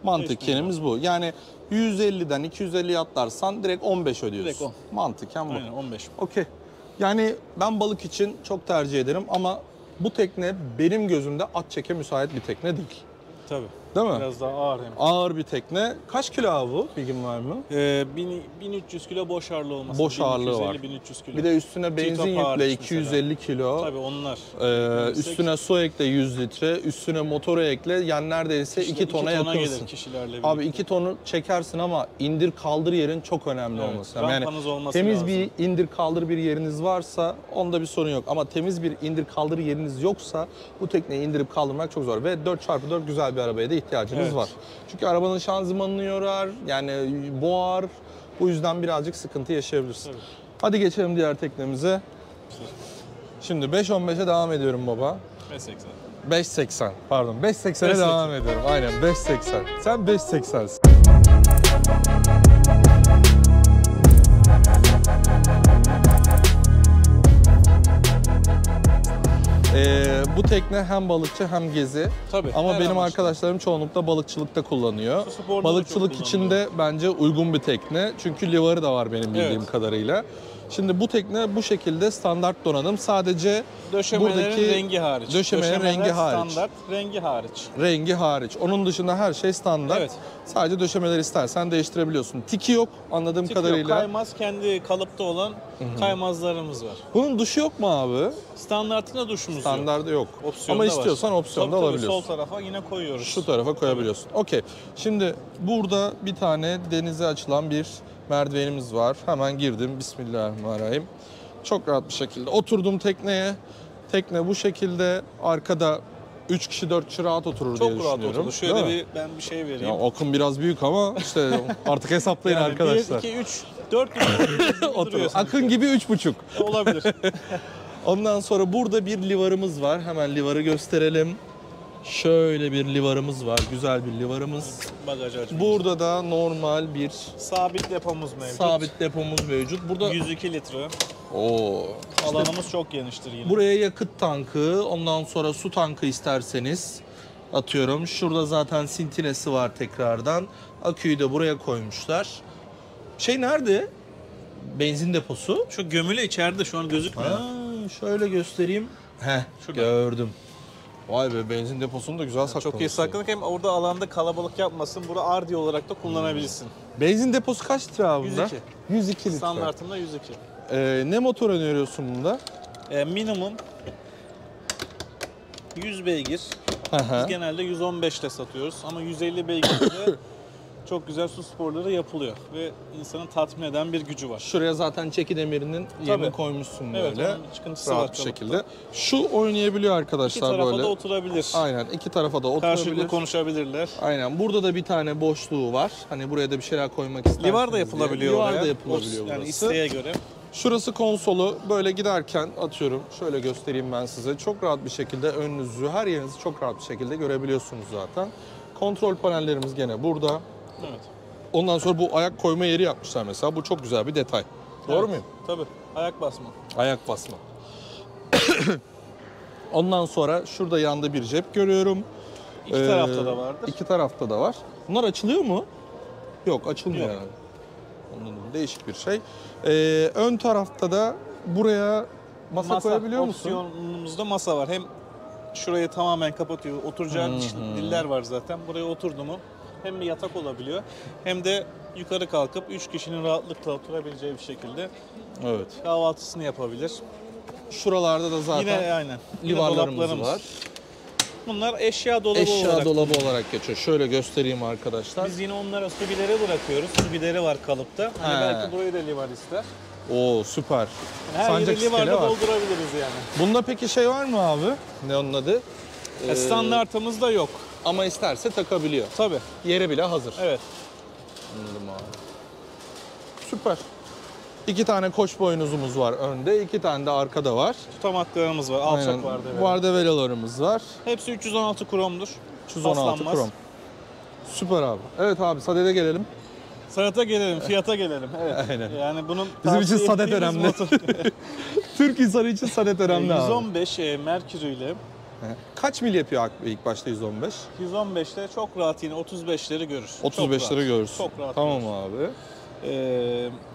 Mantık kelimiz bu. Yani 150'den 250'ye atlarsan direkt 15 ödüyorsun. Direkt 10. Mantıken bu. Aynen 15. Okey. Yani ben balık için çok tercih ederim ama bu tekne benim gözümde at çeke müsait bir tekne değil. Tabii. Değil mi? Biraz daha ağır hem. Ağır bir tekne. Kaç kilo abi bu? Bilgin var mı? 1300 kilo boş ağırlığı olması. Boş ağırlığı var. 1300 kilo. Bir de üstüne benzin yükle 250 mesela. Kilo. Tabii onlar. Üstüne su ekle 100 litre. Üstüne motoru ekle. Yani neredeyse 2 tona yakınsın. Abi 2 tonu çekersin ama indir kaldır yerin çok önemli olması. Yani temiz bir indir kaldır bir yeriniz varsa onda bir sorun yok. Ama temiz bir indir kaldır yeriniz yoksa bu tekneyi indirip kaldırmak çok zor. Ve 4x4 güzel bir arabaya da ihtiyacınız var. Çünkü arabanın şanzımanını yorar, yani boğar. Bu yüzden birazcık sıkıntı yaşayabilirsin. Evet. Hadi geçelim diğer teknemize. Şimdi 5.15'e devam ediyorum baba. 5.80. Pardon, 5.80'e devam ediyorum. Aynen 5.80. Sen 5.80'sin. Bu tekne hem balıkçı hem gezi. Tabii, ama benim arkadaşlarım çoğunlukla balıkçılıkta kullanıyor. Balıkçılık için de bence uygun bir tekne. Çünkü livarı da var benim bildiğim kadarıyla. Şimdi bu tekne bu şekilde standart donanım. Sadece buradaki rengi hariç. Rengi hariç. Onun dışında her şey standart. Evet. Sadece döşemeleri istersen değiştirebiliyorsun. Tiki yok anladığım kadarıyla. Tiki yok. Kaymaz, kendi kalıpta olan kaymazlarımız var. Bunun duşu yok mu abi? Standartında duşumuz yok. Opsiyonda ama istiyorsan opsiyonda alabiliyorsun. Sol tarafa yine koyuyoruz. Şu tarafa koyabiliyorsun. Okey. Şimdi burada bir tane denize açılan bir merdivenimiz var. Hemen girdim. Bismillahirrahmanirrahim. Çok rahat bir şekilde oturdum tekneye. Tekne bu şekilde. Arkada 3 kişi 4 kişi rahat oturur diye düşünüyorum. Çok rahat oturur. Şöyle ben bir şey vereyim. Ya, Akın biraz büyük ama işte artık hesaplayın yani arkadaşlar. 1, 2, 3, 4 oturuyorsun. Akın gibi 3,5. Olabilir. Ondan sonra burada bir livarımız var. Hemen livarı gösterelim. Şöyle bir livarımız var. Güzel bir livarımız. Burada da normal bir sabit depomuz mevcut. Burada 102 litre. Oo. Alanımız çok geniştir yine. Buraya yakıt tankı, ondan sonra su tankı isterseniz atıyorum. Şurada zaten sintinesi var tekrardan. Aküyü de buraya koymuşlar. Şey nerede? Benzin deposu. Şu gömülü içeride şu an gözükmüyor. Ha, şöyle göstereyim. Heh, şurada. Gördüm. Vay be, benzin deposunu da güzel saklamışsın. Çok iyi sakladık. Hem orada alanda kalabalık yapmasın. Bunu ardiye olarak da kullanabilirsin. Benzin deposu kaç litre abi bunda? 102. 102 litre. Standartında 102. Ne motor öneriyorsun bunda? Minimum 100 beygir. Biz genelde 115'te satıyoruz ama 150 beygirde çok güzel su sporları yapılıyor ve insanı tatmin eden bir gücü var. Şuraya zaten çeki demirinin yerini koymuşsun böyle. Evet, çıkıntısı rahat var bir şekilde. Şu oynayabiliyor arkadaşlar böyle. İki tarafa böyle da oturabilir. Aynen, iki tarafa da oturabilir. Karşılıklı konuşabilirler. Aynen, burada da bir tane boşluğu var. Hani buraya da bir şeyler koymak isterseniz. Livar da yapılabiliyor. Livar da yapılabiliyor yani burası. İsteğe göre. Şurası konsolu, böyle giderken atıyorum, şöyle göstereyim ben size. Çok rahat bir şekilde önünüzü, her yerinizi çok rahat bir şekilde görebiliyorsunuz zaten. Kontrol panellerimiz gene burada. Evet. Ondan sonra bu ayak koyma yeri yapmışlar mesela. Bu çok güzel bir detay. Evet. Doğru muyum? Tabii. Ayak basma. Ayak basma. Ondan sonra şurada yanda bir cep görüyorum. İki tarafta da vardır. İki tarafta da var. Bunlar açılıyor mu? Yok, açılmıyor herhalde. Yani. Değişik bir şey. Ön tarafta da buraya masa koyabiliyor musun? Opsiyonumuzda masa var. Hem şurayı tamamen kapatıyor. Oturacağın diller var zaten. Buraya oturdu mu hem bir yatak olabiliyor hem de yukarı kalkıp 3 kişinin rahatlıkla oturabileceği bir şekilde kahvaltısını yapabilir. Şuralarda da zaten yine, livarlarımız var. Bunlar eşya dolabı olarak geçiyor. Şöyle göstereyim arkadaşlar. Biz yine onlara su bideri bırakıyoruz. Su bideri var kalıpta. Hani belki burayı da livar ister. Oo, süper. Yani her yeri livarla doldurabiliriz yani. Bunda peki şey var mı abi? Ne onun adı? Standartımız da yok. Ama isterse takabiliyor. Tabii. Yere bile hazır. Evet. Anladım abi. Süper. İki tane koç boynuzumuz var önde, iki tane de arkada var. Tutamaklarımız var, alçak vardevelalarımız var. Hepsi 316 kromdur. 316 krom. Süper abi. Evet abi, sadede gelelim. Sadete gelelim, fiyata gelelim. Evet. Aynen. Yani bunun bizim için sadet önemli. Türk insanı için sadet önemli abi. 115 Mercury ile. Kaç mil yapıyor ilk başta 115? 115'te çok rahat yine 35'leri görür. 35'leri görürsün. Çok rahat. Tamam abi.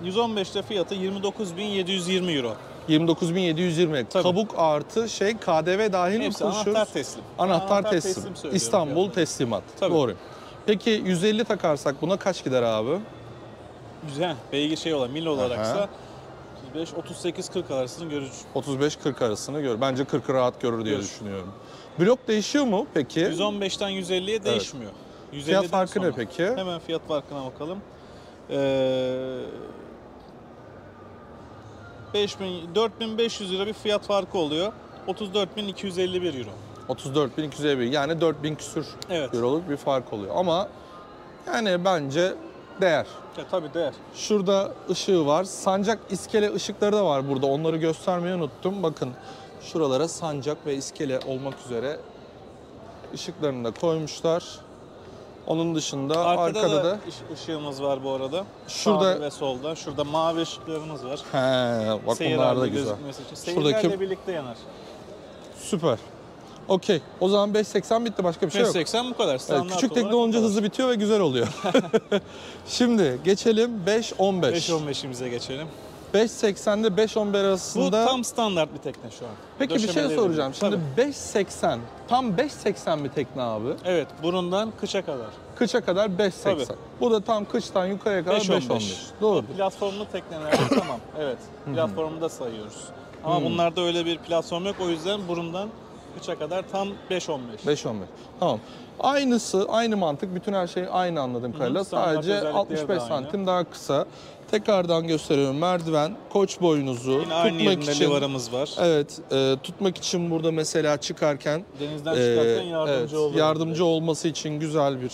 115'te fiyatı 29.720 €. 29.720. Kabuk artı şey, KDV dahil mi konuşuyoruz? Anahtar teslim. Anahtar teslim. İstanbul teslimat. Tabii. Doğru. Peki 150 takarsak buna kaç gider abi? Güzel. Beygir şey olan mil olaraksa 35-38-40 arasını görür. 35-40 arasını görür. Bence 40'ı rahat görür diye düşünüyorum. Blok değişiyor mu peki? 115'ten 150'ye değişmiyor. Fiyat farkı ne peki? Hemen fiyat farkına bakalım. 4.500 € bir fiyat farkı oluyor. 34.251 €. 34.251 yani 4000 küsür euroluk bir fark oluyor. Ama yani bence değer. Ya tabii değer. Şurada ışığı var. Sancak iskele ışıkları da var burada. Onları göstermeyi unuttum. Bakın şuralara sancak ve iskele olmak üzere ışıklarını da koymuşlar. Onun dışında arkada da ışığımız var bu arada. Şurada sağda ve solda. Şurada mavi ışıklarımız var. He, bak onlar da güzel. Seyirlerle birlikte yanar. Süper. Okey. O zaman 5.80 bitti. Başka bir şey yok. 5.80 bu kadar. Evet, küçük tekne olunca hızlı bitiyor ve güzel oluyor. Şimdi geçelim 5.15. 5.15'imize geçelim. 5.80'de 5.11 arasında... Bu tam standart bir tekne şu an. Peki bir şey soracağım. Şimdi 5.80, tam 5.80 bir tekne abi. Evet, burundan kışa kadar. Kışa kadar 5.80. Bu da tam kıştan yukarıya kadar 5.15. Doğru. Platformlu tekneler tamam, evet. Platformu da sayıyoruz. Ama bunlarda öyle bir platform yok. O yüzden burundan kışa kadar tam 5.15. 5.15, tamam. Aynısı, aynı mantık. Bütün her şey aynı anladığım kadarıyla. Sadece 65 santim daha kısa. Tekrardan gösteriyorum, merdiven, koç boynuzu. Yine aynı yerinde livarımız var. Evet, tutmak için burada mesela çıkarken, denizden çıkarken yardımcı oluyor. Yardımcı olması için güzel bir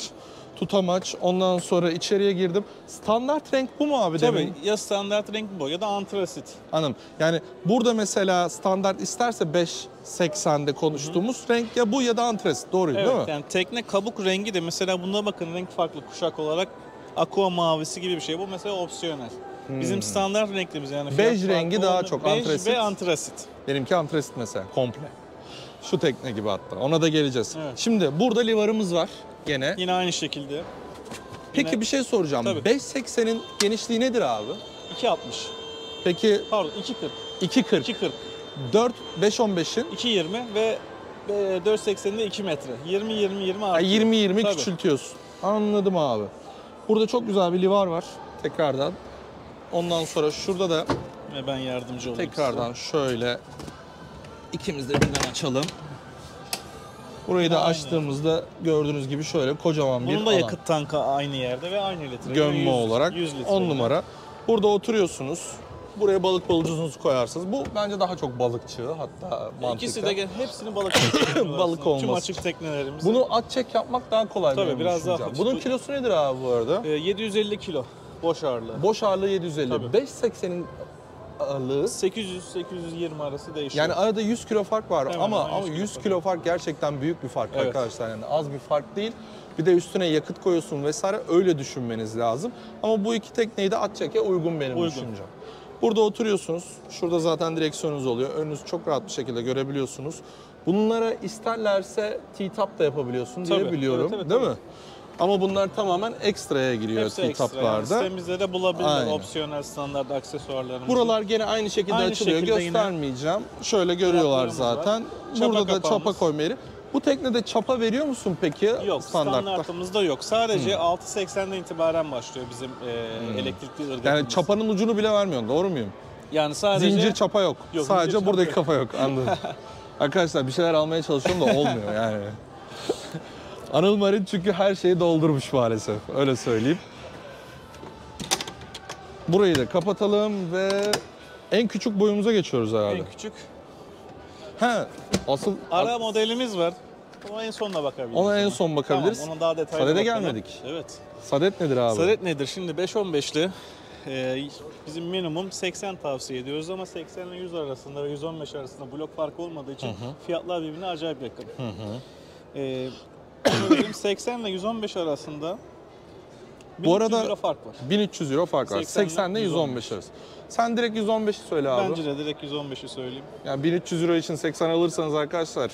tutamaç. Ondan sonra içeriye girdim. Standart renk bu mu abi? Tabii, ya standart renk bu ya da antrasit. Anladım. Yani burada mesela standart isterse 5.80'de konuştuğumuz renk ya bu ya da antrasit. Doğru değil mi? Yani tekne kabuk rengi de mesela bunda bakın renk farklı kuşak olarak. Aqua mavisi gibi bir şey. Bu mesela opsiyonel. Bizim standart renklimiz yani. Bej rengi daha çok. Bej antrasit. Ve antrasit. Benimki antrasit mesela. Komple. Şu tekne gibi hatta. Ona da geleceğiz. Evet. Şimdi burada livarımız var gene. Yine aynı şekilde. Peki bir şey soracağım. 5.80'in genişliği nedir abi? 2.60. Peki. Pardon 2.40. 2.40. 5.15'in. 2.20 ve 4.80'in de 2 metre. 20-20-20 artıyor. 20-20 küçültüyorsun. Anladım abi. Burada çok güzel bir livar var tekrardan. Ondan sonra şurada da ben yardımcı olayım. Tekrardan şöyle ikimiz de birden açalım. Burayı da açtığımızda gördüğünüz gibi şöyle kocaman bir alan. Bunun da yakıt tankı aynı yerde ve aynı litre. Gömme olarak 10 numara. Burada oturuyorsunuz. Buraya balık balıcınızı koyarsınız. Bu bence daha çok balıkçı, hatta mantıklı. İkisi de hepsini balık olması. Tüm açık teknelerimiz. Bunu aç çek yapmak daha kolay. Tabii biraz daha. Bunun kilosu nedir abi bu arada? 750 kilo boş ağırlığı. Boş ağırlığı 750. 5.80'in ağırlığı 800-820 arası değişiyor. Yani arada 100 kilo fark var, ama 100 kilo fark gerçekten büyük bir fark arkadaşlar. Yani az bir fark değil. Bir de üstüne yakıt koyuyorsun vesaire, öyle düşünmeniz lazım. Ama bu iki tekneyi de aç çeke uygun benim düşüncem. Burada oturuyorsunuz. Şurada zaten direksiyonunuz oluyor. Önünüzü çok rahat bir şekilde görebiliyorsunuz. Bunlara isterlerse T-Top da yapabiliyorsun diye biliyorum. Değil mi? Ama bunlar tamamen ekstraya giriyor T-Top'larda. Sistemimizde de bulabilir opsiyonel standart aksesuarlarımız. Buralar gene aynı şekilde açılıyor. Göstermeyeceğim. Şöyle görüyorlar zaten. Burada da çapa koyma yeri. Bu teknede çapa veriyor musun peki? Yok, standartımızda yok. Sadece 6.80'den itibaren başlıyor bizim elektrikli ırgatımız. Yani çapanın ucunu bile vermiyorsun, doğru muyum? Yani sadece... Zincir çapa yok. Sadece buradaki kafa yok, anladım. Arkadaşlar bir şeyler almaya çalışıyorum da olmuyor yani. Anıl Marine çünkü her şeyi doldurmuş maalesef, öyle söyleyeyim. Burayı da kapatalım ve en küçük boyumuza geçiyoruz herhalde. En küçük. Asıl ara modelimiz var. Ona en sonuna bakabiliriz. Ona en son bakabiliriz. Tamam, ona daha detaylı. Sadet'e gelmedik. Evet. Sadet nedir abi? Sadet nedir? Şimdi 5.15'li bizim minimum 80 tavsiye ediyoruz ama 80 ile 100 arasında ve 115 arasında blok farkı olmadığı için fiyatlar birbirine acayip yakın. Bizim 80 ile 115 arasında 1300 euro fark var. 1300 euro fark var. 80 ile 115 arası. Sen direkt 115'i söyle abi. Bence de direkt 115'i söyleyeyim. Yani 1300 euro için 80 alırsanız arkadaşlar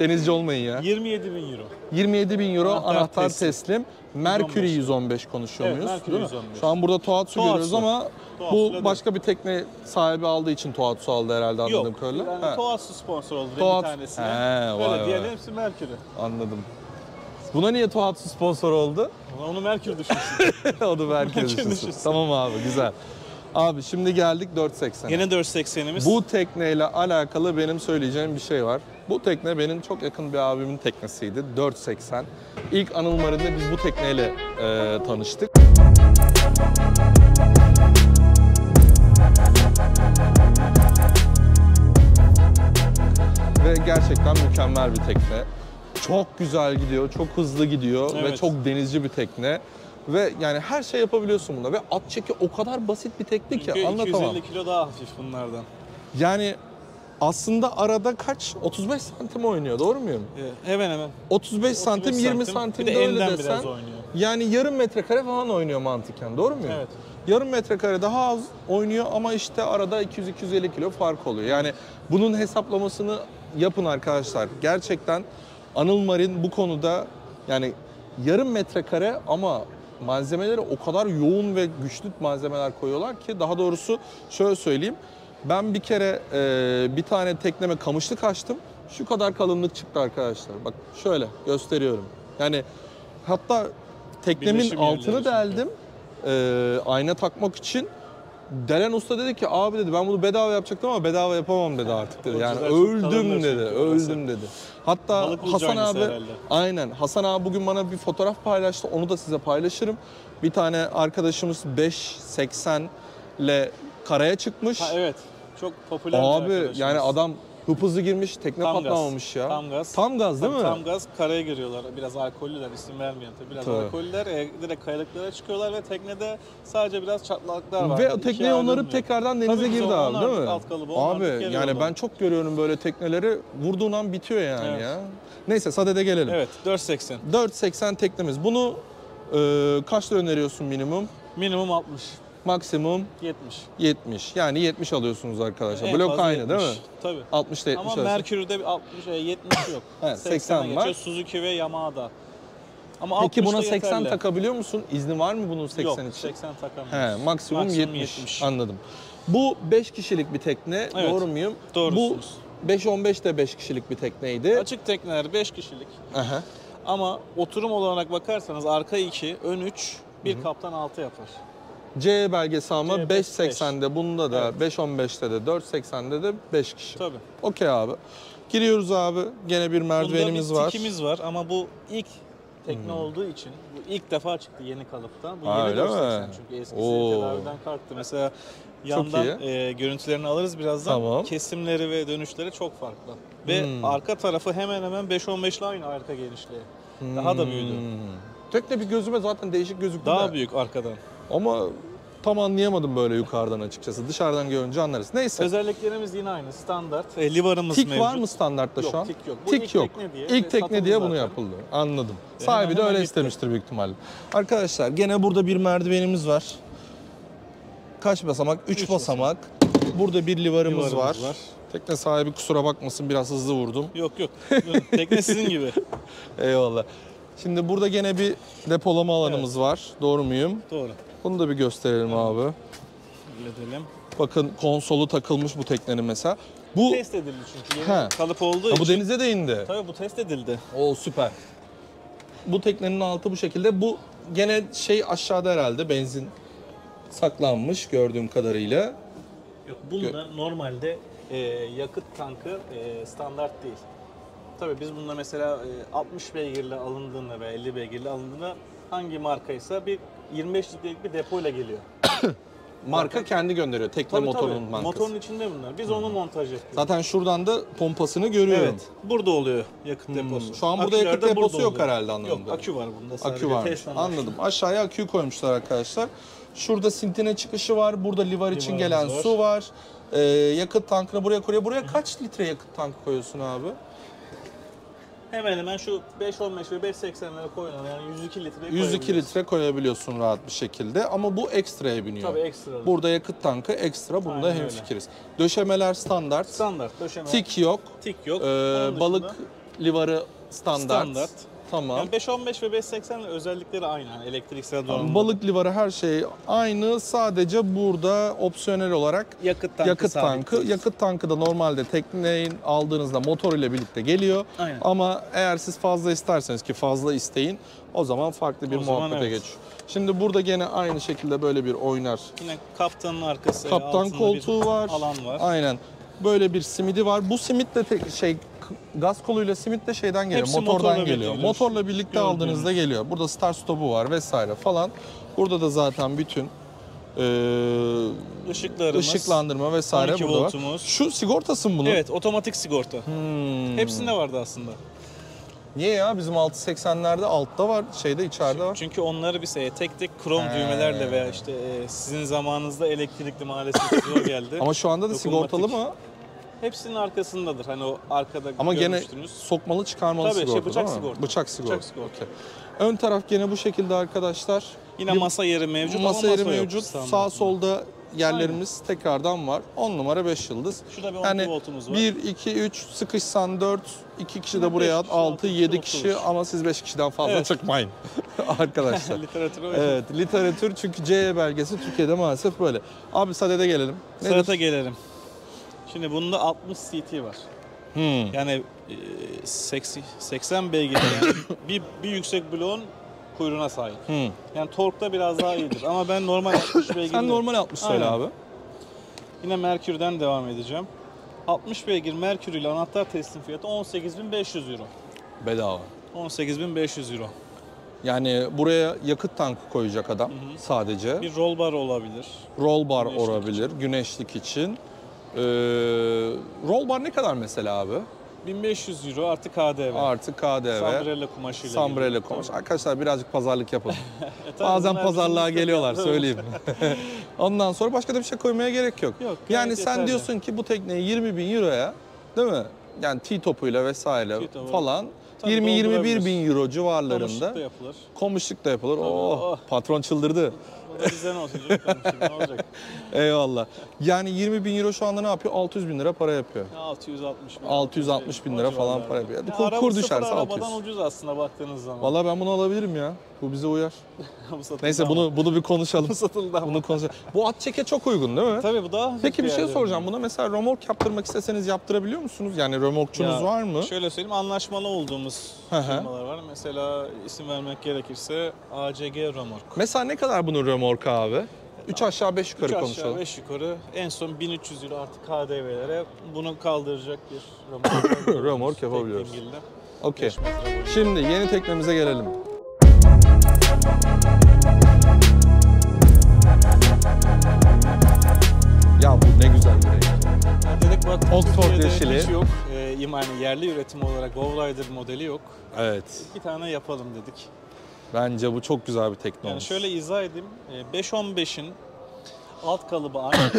denizci olmayın ya. 27.000 euro. 27.000 euro anahtar teslim. Mercury 115 konuşuyor muyuz? Evet, Mercury 115. Şu an burada Tohatsu görüyoruz ama bu başka bir tekne sahibi aldığı için Tohatsu aldı herhalde, anladığım kadarıyla. Yok, yani Tohatsu sponsor oldu bir tanesine. Böyle diğerleri hepsi Mercury. Anladım. Buna niye Tohatsu sponsor oldu? Onu Mercury düşünsün. Onu Mercury düşünsün. Tamam abi, güzel. Abi şimdi geldik 4.80'e. Yine 4.80'imiz. Bu tekneyle alakalı benim söyleyeceğim bir şey var. Bu tekne benim çok yakın bir abimin teknesiydi. 4.80. İlk Anıl Marine'de biz bu tekneyle tanıştık. Ve gerçekten mükemmel bir tekne. Çok güzel gidiyor, çok hızlı gidiyor ve çok denizci bir tekne. Ve yani her şey yapabiliyorsun bunda ve at çeki o kadar basit bir teknik ki anlatamam. 250 kilo daha hafif bunlardan. Yani aslında arada kaç? 35 santim oynuyor, doğru muyum? Hemen hemen. 35 santim, 20 santim de öyle desen. Yani yarım metrekare falan oynuyor mantıken, doğru muyum? Evet. Yarım metrekare daha az oynuyor ama işte arada 200-250 kilo fark oluyor. Yani bunun hesaplamasını yapın arkadaşlar. Gerçekten Anıl Marine bu konuda yani yarım metrekare ama malzemeleri o kadar yoğun ve güçlü malzemeler koyuyorlar ki, daha doğrusu şöyle söyleyeyim. Ben bir kere bir tane tekneme kamışlık açtım. Şu kadar kalınlık çıktı arkadaşlar. Bak şöyle gösteriyorum. Yani hatta teknemin altını deldim. Ayna takmak için. Delen usta dedi ki abi dedi ben bunu bedava yapacaktım ama bedava yapamam dedi artık dedi. Yani öldüm dedi, öldüm dedi. Hatta Hasan abi Hasan abi bugün bana bir fotoğraf paylaştı, onu da size paylaşırım. Bir tane arkadaşımız 5.80 ile karaya çıkmış. Evet, çok popüler abi yani adam hızlı girmiş, tekne patlamamış ya. Tam gaz. Tam gaz değil mi? Tam gaz, karaya giriyorlar. Biraz alkollüler, isim vermeyelim tabii. Biraz alkollüler, direkt kayalıklara çıkıyorlar ve teknede sadece biraz çatlaklar var. Ve tekneyi onarıp tekrardan denize girdi abi, değil mi? Abi yani ben çok görüyorum böyle tekneleri, vurduğun an bitiyor yani ya. Neyse Sadet'e gelelim. Evet, 4.80. 4.80 teknemiz. Bunu kaçta öneriyorsun minimum? Minimum 60. Maksimum 70. 70. Yani 70 alıyorsunuz arkadaşlar. Blok aynı değil mi? Tabii. 60 ile 70 arası. Ama Mercury'de 60, 70 yok. 80 var. Suzuki ve Yamaha'da. Ama peki buna 80 yeterli. Takabiliyor musun? İzni var mı bunun 80 için? Yok, 80 takamıyoruz. Maksimum 70. Anladım. Bu 5 kişilik bir tekne. Evet, doğru muyum? Doğrusunuz. Bu 5.15 de 5 kişilik bir tekneydi. Açık tekneler 5 kişilik. Ama oturum olarak bakarsanız arka 2, ön 3, bir kaptan 6 yapar. C belgesi ama 5.80'de bunda da, evet. 5.15'te de, 4.80'de de 5 kişi. Tabii. Okey abi. Giriyoruz abi. Gene bir merdivenimiz var. Bunda bir tikimiz var ama bu ilk tekne olduğu için, bu ilk defa çıktı yeni kalıptan. Bu yeni 4.80 çünkü eskisi tedavirden kalktı. Mesela yandan görüntülerini alırız birazdan. Tamam. Kesimleri ve dönüşleri çok farklı. Ve arka tarafı hemen hemen 5.15'le aynı arka genişliği. Daha da büyüdü. Tekne bir gözüme zaten değişik gözüktü. Daha büyük arkadan. Ama tam anlayamadım böyle yukarıdan açıkçası. Dışarıdan görünce anlarız. Neyse. Özelliklerimiz yine aynı. Standart. Livarımız mevcut. Tik var mı standartta şu an? Yok, tik yok. Bu tik yok. Tekne diye, ilk tekne diye bunu yapıldı. Anladım. Yani sahibi de öyle istemiştir büyük ihtimalle. Arkadaşlar gene burada bir merdivenimiz var. Kaç basamak? 3 basamak. Burada bir livarımız var. Tekne sahibi kusura bakmasın, biraz hızlı vurdum. Yok yok. Tekne sizin gibi. Eyvallah. Şimdi burada gene bir depolama alanımız var. Doğru muyum? Doğru. Bunu da bir gösterelim abi. Halledelim. Bakın konsolu takılmış bu teknenin mesela. Bu test edildi çünkü. Yeni kalıp olduğu için. Bu denize de indi. Tabii bu test edildi. Oo süper. Bu teknenin altı bu şekilde. Bu gene şey aşağıda herhalde, benzin saklanmış gördüğüm kadarıyla. Yok, bunlar normalde yakıt tankı standart değil. Tabii biz bununla mesela 60 beygirle alındığında veya 50 beygirle alındığında hangi markaysa bir 25 litrelik bir depoyla geliyor. Marka kendi gönderiyor. Tekne motorunun markası. Motorun içinde bunlar. Biz onu montaj yapıyoruz. Zaten şuradan da pompasını görüyorum. Evet. Burada oluyor yakıt deposu. Şu an burada yakıt deposu yok herhalde anladım. Yok, akü var bunda. Akü var. Anladım. Aşağıya aküyü koymuşlar arkadaşlar. Şurada sintine çıkışı var. Burada livar için gelen su var. Yakıt tankını buraya koyuyor. Buraya kaç litre yakıt tankı koyuyorsun abi? Hemen hemen şu 5.15 ve 5.80'lere koyulan, yani 102 litre koyabiliyorsun. 102 litre koyabiliyorsun rahat bir şekilde ama bu ekstraya biniyor. Tabii ekstra. Burada yakıt tankı ekstra, bunda hemfikiriz. Döşemeler standart. Standart döşemeler. Tik yok. Tik yok. Balık livarı standart. Standart. Tamam. Yani 5.15 ve 5.80 özellikleri aynı, yani elektriksel donanımda. Balık livarı her şey aynı, sadece burada opsiyonel olarak yakıt tankı da normalde tekneyi aldığınızda motor ile birlikte geliyor. Aynen. Ama eğer siz fazla isterseniz, ki fazla isteyin, o zaman farklı bir muhabbete geçiyor. Şimdi burada gene aynı şekilde böyle bir oynar. Yine kaptanın arkası, kaptan koltuğu var. Alan var. Aynen. Böyle bir simidi var. Bu simit de gaz koluyla simit de şeyden geliyor, hepsi motordan geliyor. Motorla birlikte aldığınızda geliyor. Burada start stopu var vesaire falan. Burada da zaten bütün ışıklandırma vesaire burada var. Şu sigortası mı bunun? Evet, otomatik sigorta. Hepsinde vardı aslında. Niye ya? Bizim 6.80'lerde altta var, şeyde içeride var. Çünkü onları bir tek tek krom düğmelerle veya işte sizin zamanınızda elektrikli maalesef zor geldi. Ama şu anda da sigortalı mı? Hepsinin arkasındadır. Hani o arkada ama görmüştünüz. Ama gene sokmalı çıkarmalı sigorta, bıçak sigorta. Bıçak sigorta. Bıçak sigorta. Okay. Ön taraf gene bu şekilde arkadaşlar. Yine masa yeri mevcut. Masa yeri mevcut. Sağ solda yerlerimiz tekrardan var. 10 numara 5 yıldız. Şurada bir 10 yani voltumuz var. 1, 2, 3, sıkışsan 4, 2 kişi de buraya at, 6, 7 kişi ama siz 5 kişiden fazla çıkmayın arkadaşlar. Literatür öyle. Evet, literatür çünkü C belgesi Türkiye'de maalesef böyle. Abi sadede gelelim. Sadede gelelim. Şimdi bunda 60 CT var. Yani 80 beygir yani bir yüksek bloğun kuyruğuna sahip. Yani torkta biraz daha iyidir ama ben normal 60 beygir. Sen normal 60 söyle abi. Yine Mercury'den devam edeceğim. 60 beygir Mercury ile anahtar teslim fiyatı 18.500 euro. Bedava. 18.500 euro. Yani buraya yakıt tankı koyacak adam sadece. Bir roll bar olabilir. Roll bar olabilir güneşlik için. Roll bar ne kadar mesela abi? 1500 euro artı KDV. Artı KDV. Sunbrella kumaşıyla. Sunbrella kumaşı. Arkadaşlar birazcık pazarlık yapalım. Bazen pazarlığa geliyorlar söyleyeyim. Ondan sonra başka da bir şey koymaya gerek yok. Yani sen diyorsun ki bu tekneyi 20.000 euroya, değil mi? Yani T-topuyla vesaire falan. 20-21.000 euro civarlarında. Komşuluk da yapılır. Oh, patron çıldırdı. Bizden olsun canım, ne olacak? Eyvallah. Yani 20.000 euro şu anda ne yapıyor? 600.000 lira para yapıyor. 660.000 lira falan para yapıyor. Kur düşerse 600. Arabadan ucuz aslında baktığınız zaman. Vallahi ben bunu alabilirim ya. Bu bize uyar. Neyse bunu bir konuşalım. Bunu konuşalım. Bu at çeke çok uygun değil mi? Tabii bu daha. Peki bir şey soracağım. Buna mesela römork yaptırmak isteseniz yaptırabiliyor musunuz? Yani römorkçunuz var mı? Şöyle söyleyeyim, anlaşmalı olduğumuz firmalar var. Mesela isim vermek gerekirse ACG Römork. Mesela ne kadar bunun römorku abi? 3 aşağı 5 yukarı konuşalım. 3 aşağı 5 yukarı. En son 1300 lira artık KDV'lere bunu kaldıracak bir römork yapabiliyoruz. Okey. Şimdi yeni teknemize gelelim. Ya bu ne güzel bir renk. Oxford yeşili. Yok. Yani yerli üretim olarak Lowrider modeli yok. Evet. İki tane yapalım dedik. Bence bu çok güzel bir teknoloji. Yani şöyle izah edeyim. 5.15'in alt kalıbı aynı.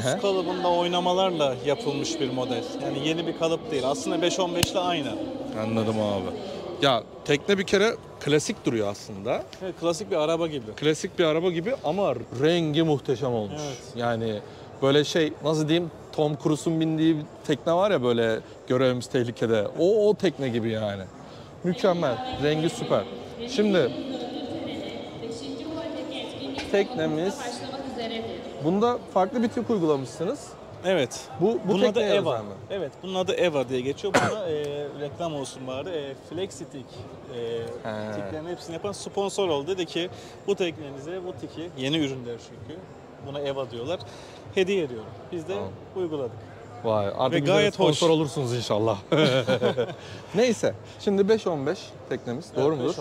Üst kalıbında oynamalarla yapılmış bir model. Yani yeni bir kalıp değil. Aslında 5.15 ile aynı. Anladım abi. Ya tekne bir kere klasik duruyor aslında. Evet, klasik bir araba gibi. Klasik bir araba gibi ama rengi muhteşem olmuş. Evet. Yani böyle şey, nasıl diyeyim, Tom Cruise'un bindiği bir tekne var ya böyle, görevimiz tehlikede. O tekne gibi yani. Mükemmel. Rengi süper. Şimdi teknemiz, bunda farklı bir tip uygulamışsınız. Evet. Bunun adı Eva. Evet, bunun adı Eva diye geçiyor. Buna reklam olsun bari. Flexiteek tiklerin hepsini yapan sponsor oldu. Dedi ki bu teknenize bu tiki, yeni ürünler çünkü. Buna Eva diyorlar. Hediye ediyorum. Biz de uyguladık. Vay, artık bize gayet sponsor olursunuz inşallah. Neyse, şimdi 5.15 teknemiz, evet, doğru mudur?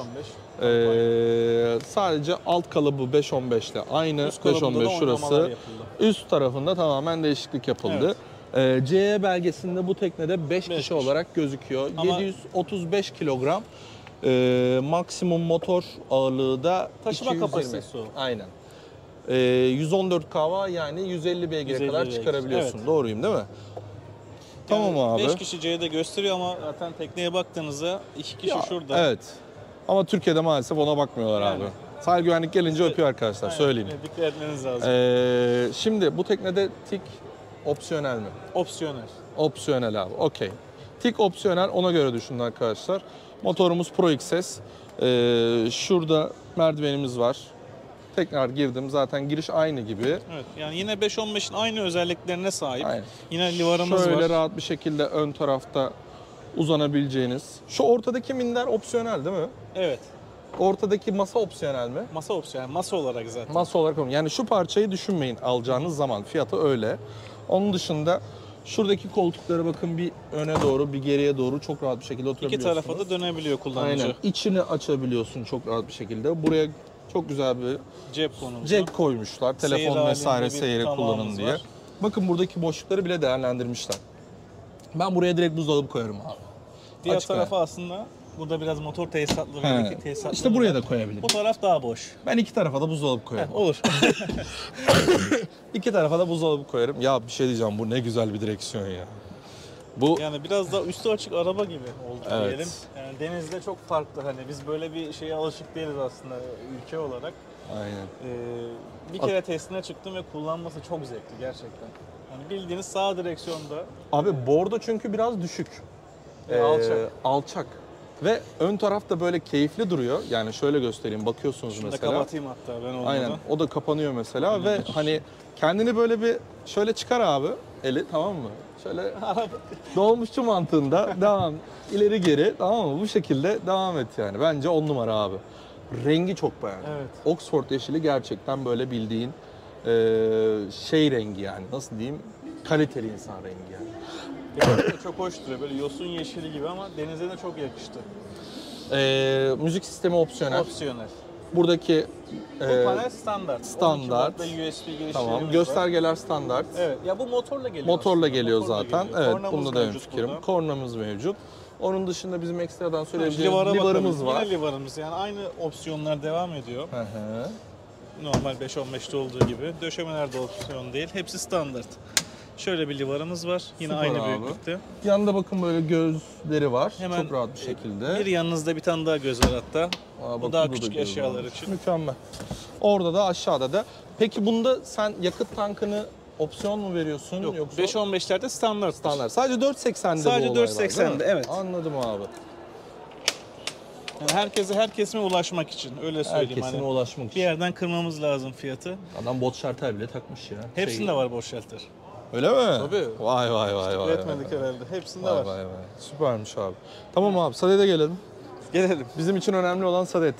5.15. Sadece alt kalıbı 5.15 ile aynı, 5.15 şurası. Üst tarafında tamamen değişiklik yapıldı. Evet. CE belgesinde bu teknede 5 kişi olarak gözüküyor. Ama 735 kilogram maksimum motor ağırlığı da taşıma 220. Kapasitesi. Aynen. 114 kW, yani 150 beygire kadar çıkarabiliyorsun. Evet. Doğruyum değil mi? Yani tamam abi. 5 kişi C'de gösteriyor ama zaten tekneye baktığınızda 2 kişi ya, şurada. Evet. Ama Türkiye'de maalesef ona bakmıyorlar yani. Abi. Sahil güvenlik gelince öpüyor arkadaşlar. Aynen. Söyleyeyim. Dikkat etmeniz lazım. Şimdi bu teknede tik opsiyonel mi? Opsiyonel. Opsiyonel abi. Okey. Tik opsiyonel, ona göre düşünün arkadaşlar. Motorumuz Pro XS. Şurada merdivenimiz var. Tekrar girdim. Zaten giriş aynı gibi. Evet. Yani yine 5.15'in aynı özelliklerine sahip. Aynen. Yine livarımız var. Şöyle rahat bir şekilde ön tarafta uzanabileceğiniz. Şu ortadaki minder opsiyonel değil mi? Evet. Ortadaki masa opsiyonel mi? Masa opsiyonel. Masa olarak zaten. Masa olarak. Yani şu parçayı düşünmeyin alacağınız zaman. Fiyatı öyle. Onun dışında şuradaki koltuklara bakın, bir öne doğru bir geriye doğru çok rahat bir şekilde oturabiliyorsunuz. İki tarafa da dönebiliyor kullanıcı. Aynen. İçini açabiliyorsun çok rahat bir şekilde. Buraya çok güzel bir cep koymuşlar. Telefon vesaire seyre kullanın diye. Var. Bakın buradaki boşlukları bile değerlendirmişler. Ben buraya direkt buzdolabı koyarım abi. Diğer tarafa yani. Aslında burada biraz motor tesisatları var. İşte buraya da koyabilirim. Bu taraf daha boş. Ben iki tarafa da buzdolabı koyarım. Heh, olur. İki tarafa da buzdolabı koyarım. Ya bir şey diyeceğim, bu ne güzel bir direksiyon ya. Bu... Yani biraz daha üstü açık araba gibi oldu diyelim. Yani denizde çok farklı, hani biz böyle bir şeye alışık değiliz aslında ülke olarak. Aynen. Bir kere testine çıktım ve kullanması çok zevkli gerçekten. Yani bildiğiniz sağ direksiyonda. Abi bordo çünkü biraz düşük. Alçak. Ve ön taraf da böyle keyifli duruyor. Yani şöyle göstereyim, bakıyorsunuz şunu mesela. Şunu da kapatayım hatta ben onu. Aynen, o da kapanıyor mesela. Aynen. Ve hani kendini böyle bir şöyle çıkar abi eli, tamam mı? Şöyle dolmuşçu mantığında devam, ileri geri, tamam mı? Bu şekilde devam et yani. Bence 10 numara abi. Rengi çok beğendim. Evet. Oxford yeşili gerçekten böyle bildiğin şey rengi yani, nasıl diyeyim, kaliteli insan rengi yani. Çok hoş duruyor. Böyle yosun yeşili gibi ama denize de çok yakıştı. Müzik sistemi opsiyonel. Opsiyonel. Buradaki panel standart. Standart. USB girişleri. Tamam. Göstergeler var. Standart. Evet. Ya bu motorla geliyor. Motorla geliyor zaten. Geliyor. Evet. Bunda da mevcut fikrim. Kornamız mevcut. Onun dışında bizim ekstradan söyleyebileceğimiz livarımız var. Yine livarımız. Yani aynı opsiyonlar devam ediyor. Hı hı. Normal 5.15'te olduğu gibi. Döşemeler de opsiyon değil. Hepsi standart. Şöyle bir livarımız var. Yine süper aynı abi. Büyüklükte. Yanında bakın böyle gözleri var. Hemen çok rahat bir şekilde. Bir yanınızda bir tane daha göz var hatta. Aa, bu daha küçük eşyalar için. Mükemmel. Orada da aşağıda da. Peki bunda sen yakıt tankını opsiyon mu veriyorsun? Yok, yoksa... 5.15'lerde standart. Sadece 4.80'de bu olay var. Sadece 4.80'de evet. Anladım abi. Yani herkesine ulaşmak için, öyle söyleyeyim. Herkesine hani ulaşmak için. Bir yerden kırmamız lazım fiyatı. Adam bot şarter bile takmış ya. Hepsinde var bot şarter. Öyle mi? Tabii. Vay vay vay vay. Üretmedik herhalde. Hepsinde var. Vay vay. Süpermiş abi. Tamam abi, sadede gelelim. Gelelim. Bizim için önemli olan sadet.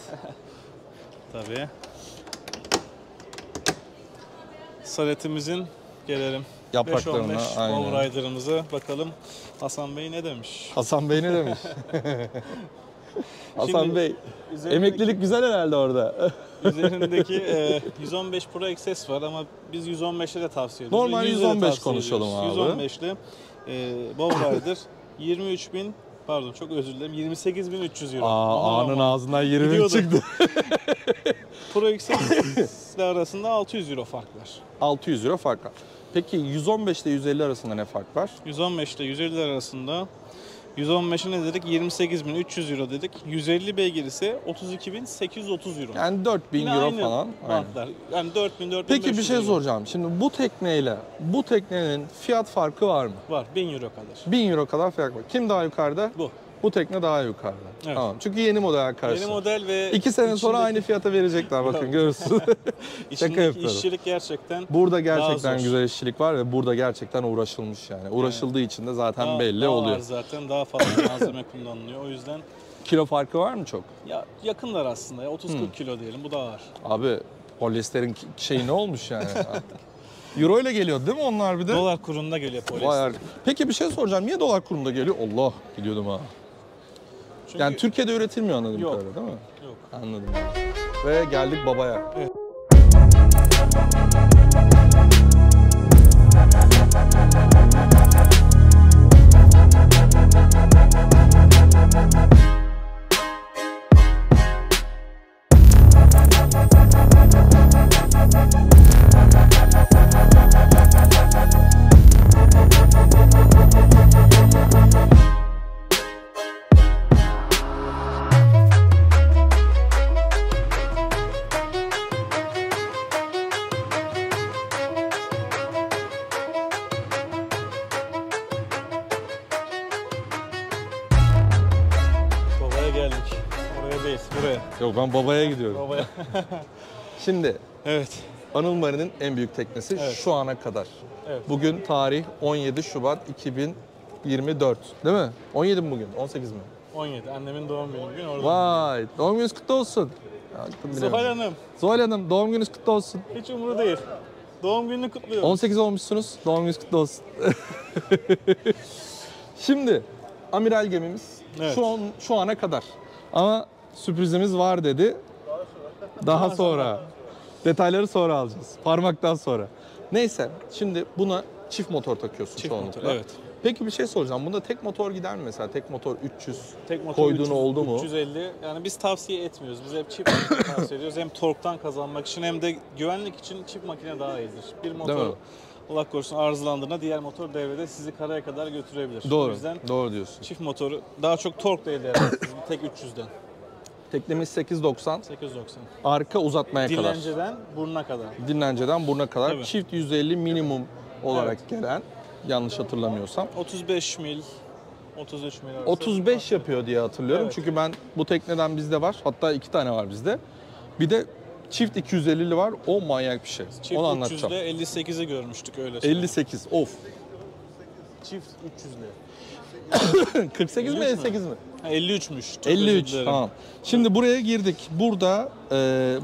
Tabii. saletimizin gelelim. 5.15 Overrider'ımıza bakalım Hasan Bey ne demiş? Hasan Bey ne demiş? Hasan şimdi Bey, emeklilik güzel herhalde orada. Üzerindeki 115 Pro XS var ama biz 115'e de tavsiye ediyoruz. Normal 115 konuşalım abi. 115'li Bowrider 23.000, pardon çok özür dilerim, 28.300 euro. Aa, anın ağzından 20 çıktı. Pro XS ile arasında 600 euro fark var. 600 euro fark var. Peki 115 ile 150 arasında ne fark var? 115 ile 150 arasında 115'e ne dedik? 28.300 euro dedik. 150 beygir ise 32.830 euro. Yani 4.000 euro falan. Bantlar. Yani 4.000-4.500 euro. Peki bir şey soracağım. Şimdi bu tekneyle bu teknenin fiyat farkı var mı? Var. 1.000 euro kadar. 1.000 euro kadar fark var. Kim daha yukarıda? Bu. Bu tekne daha yukarıda. Evet. Tamam. Çünkü yeni model karşı. Yeni model ve 2 sene içindeki... sonra aynı fiyata verecekler. Bakın görürsünüz. İçindeki işçilik gerçekten burada gerçekten güzel işçilik var ve burada gerçekten uğraşılmış yani. Uğraşıldığı için de zaten daha, belli daha oluyor. Zaten daha fazla malzeme kullanılıyor. O yüzden kilo farkı var mı çok? Ya yakınlar aslında. Ya 30-40 kilo diyelim. Bu daha ağır. Abi polyesterin şeyi ne olmuş yani? Euro ile geliyor değil mi onlar bir de? Dolar kurunda geliyor polyester. Peki bir şey soracağım. Niye dolar kurunda geliyor? Allah gidiyordum ha. Çünkü yani Türkiye'de üretilmiyor anladım kadarıyla değil mi? Yok. Anladım. Ve geldik babaya. Evet. Yok ben babaya gidiyorum. Babaya. Şimdi evet. Anıl Marine'nin en büyük teknesi evet. Şu ana kadar. Evet. Bugün tarih 17 Şubat 2024 değil mi? 17 mi bugün? 18 mi? 17. Annemin doğum günü bugün orada. Vay! Doğum gününüz kutlu olsun. Zuhal Hanım. Zuhal Hanım doğum gününüz kutlu olsun. Hiç umuru değil. Doğum gününü kutluyoruz. 18 olmuşsunuz. Doğum gününüz kutlu olsun. Şimdi amiral gemimiz evet. şu ana kadar. Ama sürprizimiz var dedi. Daha sonra. Detayları sonra alacağız. Parmaktan sonra. Neyse şimdi buna çift motor takıyorsun çoğunlukla. Motor, evet. Peki bir şey soracağım. Bunda tek motor gider mi mesela? Tek motor 300 koyduğunu oldu mu? 350. Yani biz tavsiye etmiyoruz. Biz hep çift makine tavsiye ediyoruz. Hem torktan kazanmak için hem de güvenlik için çift makine daha iyidir. Bir motor Allah korusun arızalandığında diğer motor devrede sizi karaya kadar götürebilir. Doğru. O yüzden doğru diyorsun. Çift motoru daha çok tork da elde edersiniz. Tek 300'den. Teknemiz 8.90. 8.90. Arka uzatmaya kadar. Dinlenceden burnuna kadar. Dinlenceden burnuna kadar. Tabii. Çift 150 minimum olarak evet. Gelen. Yanlış hatırlamıyorsam. 35 mil. 33 mil. 35 yapıyor diye hatırlıyorum. Evet. Çünkü ben bu tekneden bizde var. Hatta 2 tane var bizde. Bir de çift 250'li var. O manyak bir şey. Çift onu anlatacağım. 300'de 58'i görmüştük öyle. 58. Of. Çift 300'lü. 48 mi 58 mi? 53'müş. 53 tamam. Şimdi evet. Buraya girdik. Burada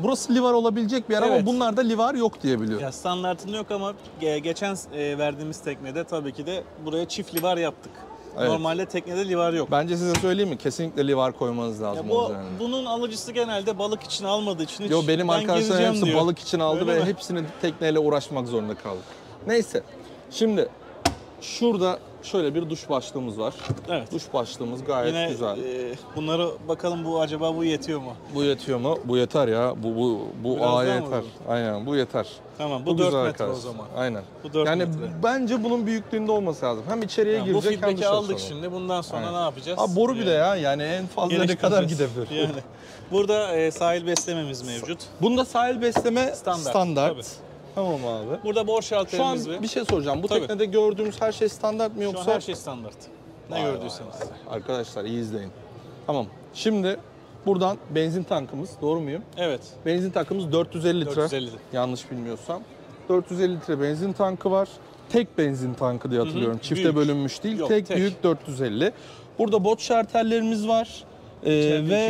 burası livar olabilecek bir yer evet. Ama bunlarda livar yok diye biliyorum. Ya standartında yok ama geçen verdiğimiz teknede tabii ki de buraya çift livar yaptık. Evet. Normalde teknede livar yok. Bence size söyleyeyim mi? Kesinlikle livar koymanız lazım. Bunun alıcısı genelde balık için almadığı için hiç. Yo, benim arkadaşlarım hepsi diyor. Balık için aldı öyle ve mi? Hepsini tekneyle uğraşmak zorunda kaldı. Neyse. Şimdi şurada şöyle bir duş başlığımız var. Evet. Duş başlığımız gayet yine, güzel. Bunlara bakalım bu acaba bu yetiyor mu? Bu yetiyor mu? Bu yeter ya. Bu A yeter. Aynen bu yeter. Tamam bu 4 metre o zaman. Aynen. Bu 4 yani metre. Bence bunun büyüklüğünde olması lazım. Hem içeriye yani girecek hem dışarı aldık sonra. Şimdi bundan sonra aynen. Ne yapacağız? Aa, boru bile ya yani en fazla ne kadar gidebilir? Yani. Burada sahil beslememiz mevcut. Bunda sahil besleme standart. Tabii. Tamam abi. Burada bor şalterimiz var. Bir şey soracağım. Bu tabii. Teknede gördüğümüz her şey standart mı yoksa? Şu an her şey standart. Ne vay gördüyseniz. Vay. Arkadaşlar iyi izleyin. Tamam. Şimdi buradan benzin tankımız. Doğru muyum? Evet. Benzin tankımız 450 litre. 450. Yanlış bilmiyorsam. 450 litre benzin tankı var. Tek benzin tankı diye hatırlıyorum. Hı-hı. Çifte büyük. Bölünmüş değil. Yok, tek büyük 450. Burada bot şarterlerimiz var. Ve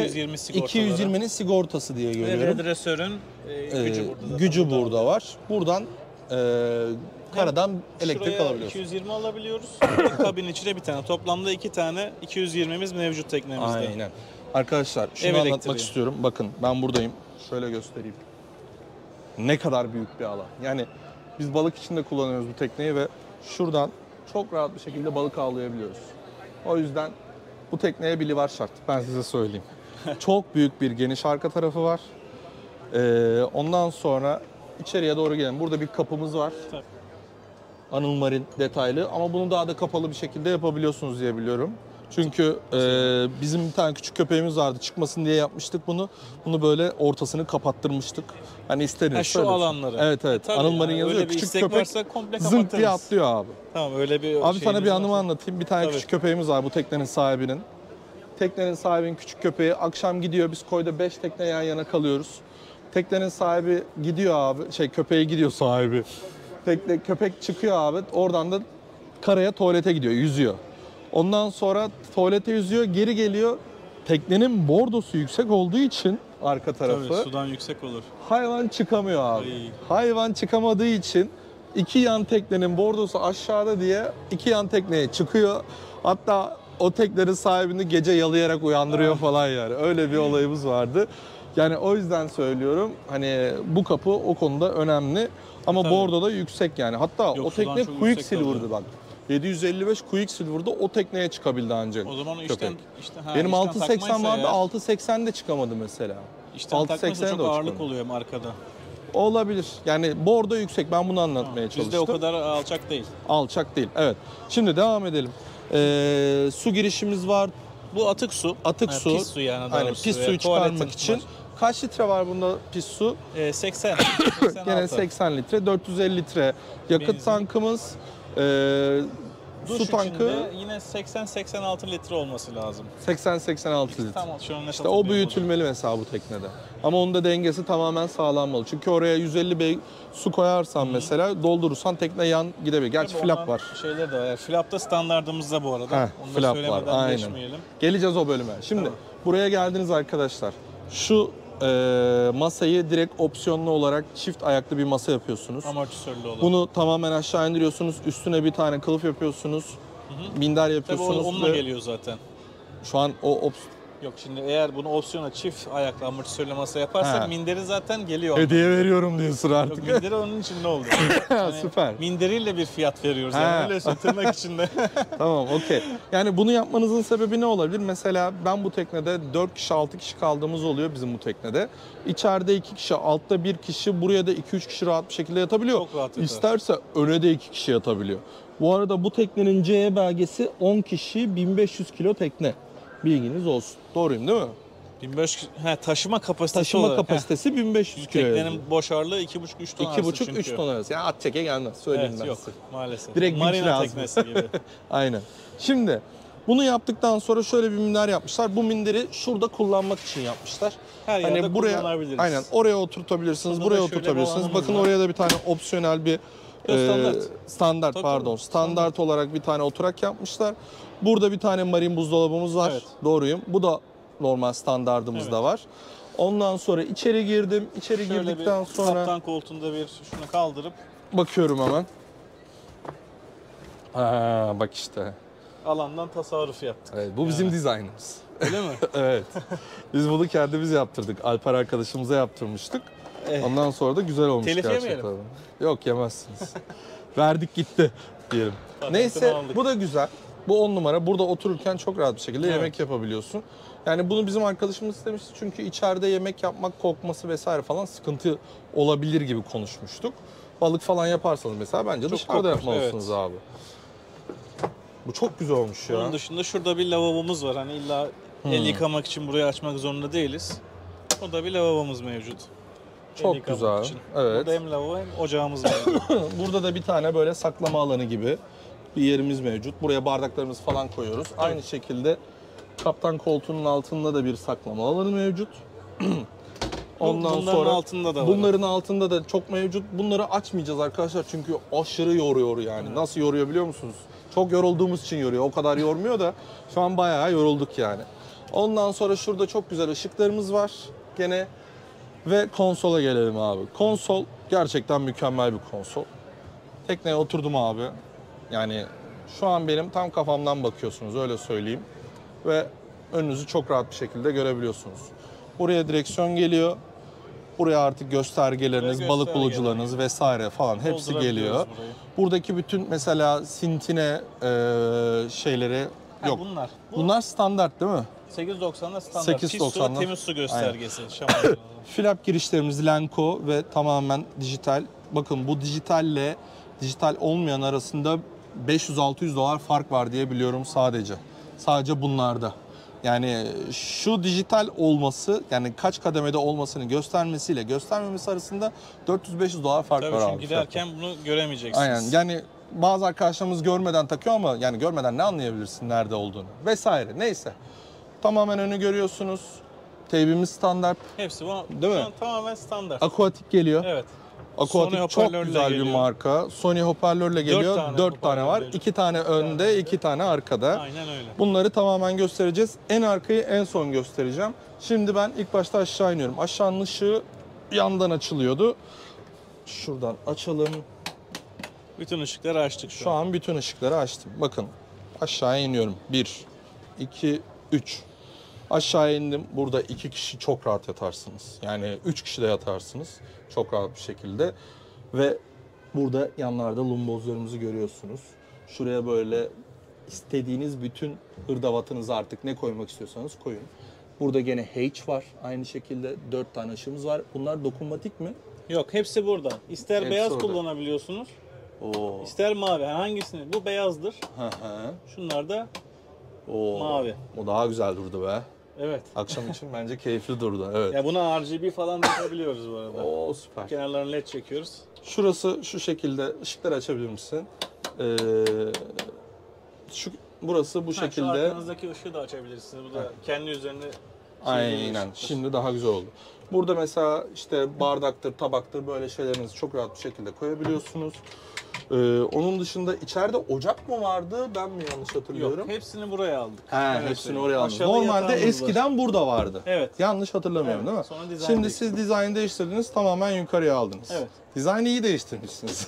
220'nin sigortası diye görüyorum. Redresörün gücü burada var. Buradan karadan elektrik alabiliyoruz. 220 alabiliyoruz. Kabinin içine bir tane. Toplamda 2 tane 220'miz mevcut teknemizde. Aynen. Arkadaşlar şunu anlatmak istiyorum. Bakın ben buradayım. Şöyle göstereyim. Ne kadar büyük bir alan. Yani biz balık içinde kullanıyoruz bu tekneyi ve şuradan çok rahat bir şekilde balık avlayabiliyoruz. O yüzden bu tekneye bir livar şart. Ben size söyleyeyim. Çok büyük bir geniş arka tarafı var. Ondan sonra içeriye doğru gelen burada bir kapımız var. Tabii. Anıl Marine detaylı ama bunu daha da kapalı bir şekilde yapabiliyorsunuz diye biliyorum. Çünkü bizim bir tane küçük köpeğimiz vardı. Çıkmasın diye yapmıştık bunu. Bunu böyle ortasını kapattırmıştık. Hani isterim. Ha, şu alanları. Evet evet. Anıl Marine yani yazıyor. Küçük köpek zınk diye atlıyor abi. Tamam öyle bir abi sana bir anımı anlatayım. Bir tane küçük köpeğimiz var bu teknenin sahibinin. Teknenin sahibinin küçük köpeği akşam gidiyor. Biz koyda 5 tekne yan yana kalıyoruz. Teknenin sahibi gidiyor abi. Köpeği gidiyor sahibi. Köpek çıkıyor abi. Oradan da karaya tuvalete gidiyor. Yüzüyor. Ondan sonra tuvalete yüzüyor, geri geliyor. Teknenin bordosu yüksek olduğu için arka tarafı. Tabii, sudan yüksek olur. Hayvan çıkamıyor abi. Ay. Hayvan çıkamadığı için iki yan teknenin bordosu aşağıda diye iki yan tekneye çıkıyor. Hatta o teknenin sahibini gece yalayarak uyandırıyor falan yani. Öyle bir olayımız vardı. Yani o yüzden söylüyorum hani bu kapı o konuda önemli. Ama tabii, bordo da yüksek yani. Hatta yok, o tekne Quicksilver'dı bak. 755 Quicksilver'da o tekneye çıkabildi ancak. O zaman o işten benim 6.80 vardı, 6.80 de çıkamadı mesela. İşten takmasa çok ağırlık oluyor markada. Olabilir. Yani bordo yüksek, ben bunu anlatmaya çalıştım. Bizde o kadar alçak değil. Alçak değil, evet. Şimdi devam edelim. Su girişimiz var. Bu atık su. Atık su. Pis su yani. Aynen, pis suyu çıkarmak için. Var. Kaç litre var bunda pis su? 80. Gene 80 litre, 450 litre yakıt tankımız. Su tankı yine 80-86 litre olması lazım. 80-86 litre. Tamam, şu işte o büyütülmeli mesela bu teknede. Ama onun da dengesi tamamen sağlanmalı. Çünkü oraya 150 bey su koyarsan mesela doldurursan tekne yan gidebilir. Gerçi flap var. Şeyler de var. Yani flap da standartımızda bu arada. Onu da söylemeden geçmeyelim. Geleceğiz o bölüme. Şimdi buraya geldiniz arkadaşlar. Şu masayı direkt opsiyonlu olarak çift ayaklı bir masa yapıyorsunuz. Amortisörlü olan. Bunu tamamen aşağı indiriyorsunuz. Üstüne bir tane kılıf yapıyorsunuz. Minder yapıyorsunuz. Tabii onunla geliyor zaten. Şu an o yok şimdi eğer bunu opsiyona çift ayaklı amortisörlü masa yaparsak minderi zaten geliyor. Hediye veriyorum diyorsun artık. Yok, minderi onun için ne oldu? Yani süper. Minderiyle bir fiyat veriyoruz. Yani öyle tırnak içinde. Tamam, okey. Yani bunu yapmanızın sebebi ne olabilir? Mesela ben bu teknede 4 kişi 6 kişi kaldığımız oluyor bizim bu teknede. İçeride 2 kişi, altta 1 kişi, buraya da 2-3 kişi rahat bir şekilde yatabiliyor. Çok rahat yatar. İsterse öne de 2 kişi yatabiliyor. Bu arada bu teknenin CE belgesi 10 kişi 1500 kilo tekne. Bilginiz olsun. Doğruyum değil mi? 1500 taşıma kapasitesi. Taşıma kapasitesi 1500 kilo. Teknenin boş ağırlığı 2,5-3 ton arası. 2,5-3 ton arası. Yani at çeke gelmez. Söyleyeyim ben. Yok maalesef. Direkt marina teknesi gibi. Aynen. Şimdi bunu yaptıktan sonra şöyle bir minder yapmışlar. Bu minderi şurada kullanmak için yapmışlar. Her yerde kullanabiliriz. Aynen. Oraya oturtabilirsiniz. Bunu buraya oturtabilirsiniz. Bakın oraya da bir tane opsiyonel bir standart olarak bir tane oturak yapmışlar. Burada bir tane marin buzdolabımız var. Evet. Doğruyum. Bu da normal standardımız da var. Ondan sonra içeri girdim. İçeri şöyle girdikten sonra kaptan koltuğunda bir şunu kaldırıp bakıyorum hemen. Aa, bak işte. Alandan tasarruf yaptık. Evet, bu bizim dizaynımız. Öyle mi? Evet. Biz bunu kendimiz yaptırdık. Alper arkadaşımıza yaptırmıştık. Ondan sonra da güzel olmuş gerçekten. Yok, yemezsiniz. Verdik gitti diyelim. Neyse, bu da güzel. Bu 10 numara. Burada otururken çok rahat bir şekilde yemek yapabiliyorsun. Yani bunu bizim arkadaşımız istemişti. Çünkü içeride yemek yapmak, kokması vesaire falan sıkıntı olabilir gibi konuşmuştuk. Balık falan yaparsanız mesela bence çok dışarıda yapmalısınız abi. Bu çok güzel olmuş ya. Bunun dışında şurada bir lavabomuz var. Hani illa el yıkamak için burayı açmak zorunda değiliz. O da bir lavabomuz mevcut. Çok güzel. Evet. Burada hem lavabo hem ocağımız var. Burada da bir tane böyle saklama alanı gibi bir yerimiz mevcut. Buraya bardaklarımızı falan koyuyoruz. Evet. Aynı şekilde kaptan koltuğunun altında da bir saklama alanı mevcut. Bunların altında da çok mevcut. Bunları açmayacağız arkadaşlar çünkü aşırı yoruyor yani. Evet. Nasıl yoruyor biliyor musunuz? Çok yorulduğumuz için yoruyor. O kadar yormuyor da şu an bayağı yorulduk yani. Ondan sonra şurada çok güzel ışıklarımız var gene. Ve konsola gelelim abi. Konsol gerçekten mükemmel bir konsol. Tekneye oturdum abi. Yani şu an benim tam kafamdan bakıyorsunuz, öyle söyleyeyim. Ve önünüzü çok rahat bir şekilde görebiliyorsunuz. Buraya direksiyon geliyor. Buraya artık göstergeleriniz, balık bulucularınız vesaire falan hepsi geliyor. Buradaki bütün mesela sintine şeyleri yok. Bunlar standart değil mi? 8.90'da standart. 8.90'da temiz su göstergesi. Flap girişlerimiz Lenko ve tamamen dijital. Bakın bu dijitalle dijital olmayan arasında $500-600 fark var diye biliyorum sadece. Sadece bunlarda. Yani şu dijital olması, yani kaç kademede olmasını göstermesiyle göstermemesi arasında $400-500 fark var. Tabii çünkü giderken bunu göremeyeceksiniz. Aynen, yani bazı arkadaşlarımız görmeden takıyor ama yani görmeden ne anlayabilirsin nerede olduğunu vesaire, neyse. Tamamen önü görüyorsunuz. Teybimiz standart. Hepsi bu, değil mi? Tamamen standart. Aquatic geliyor. Evet. Aquatic çok güzel geliyor. Bir marka. Sony hoparlörle geliyor. Dört tane var. Geliyor. 2 tane önde, 2 tane arkada. Aynen öyle. Bunları tamamen göstereceğiz. En arkayı en son göstereceğim. Şimdi ben ilk başta aşağı iniyorum. Aşağının ışığı yandan açılıyordu. Şuradan açalım. Bütün ışıkları açtık şu an. Şu an bütün ışıkları açtım. Bakın aşağıya iniyorum. 1, 2, 3. Aşağı indim. Burada 2 kişi çok rahat yatarsınız. Yani 3 kişi de yatarsınız. Çok rahat bir şekilde. Ve burada yanlarda lumbozlarımızı görüyorsunuz. Şuraya böyle istediğiniz bütün hırdavatınızı, artık ne koymak istiyorsanız koyun. Burada gene H var. Aynı şekilde 4 tane ışığımız var. Bunlar dokunmatik mi? Yok, hepsi burada. İster hepsi beyaz orada. Kullanabiliyorsunuz. Oo. İster mavi. Hangisini? Bu beyazdır. Şunlar da mavi. O daha güzel durdu be. Evet. Akşam için bence keyifli durdu. Evet. Ya buna RGB falan yapabiliyoruz bu arada. Oo, süper. Kenarlarını led çekiyoruz. Şurası şu şekilde, ışıkları açabilir misin? Burası bu şekilde. Şu arkanızdaki ışığı da açabilirsiniz. Bu da kendi üzerine. Aynen. Şimdi daha güzel oldu. Burada mesela işte bardaktır, tabaktır, böyle şeylerinizi çok rahat bir şekilde koyabiliyorsunuz. Onun dışında içeride ocak mı vardı? Ben mi yanlış hatırlıyorum? Yok, hepsini buraya aldık. Evet, hepsini oraya aldık. Normalde eskiden burada vardı. Evet. Yanlış hatırlamıyorum, evet, değil mi? Şimdi siz dizaynı değiştirdiniz, tamamen yukarıya aldınız. Evet. Dizaynı iyi değiştirmişsiniz.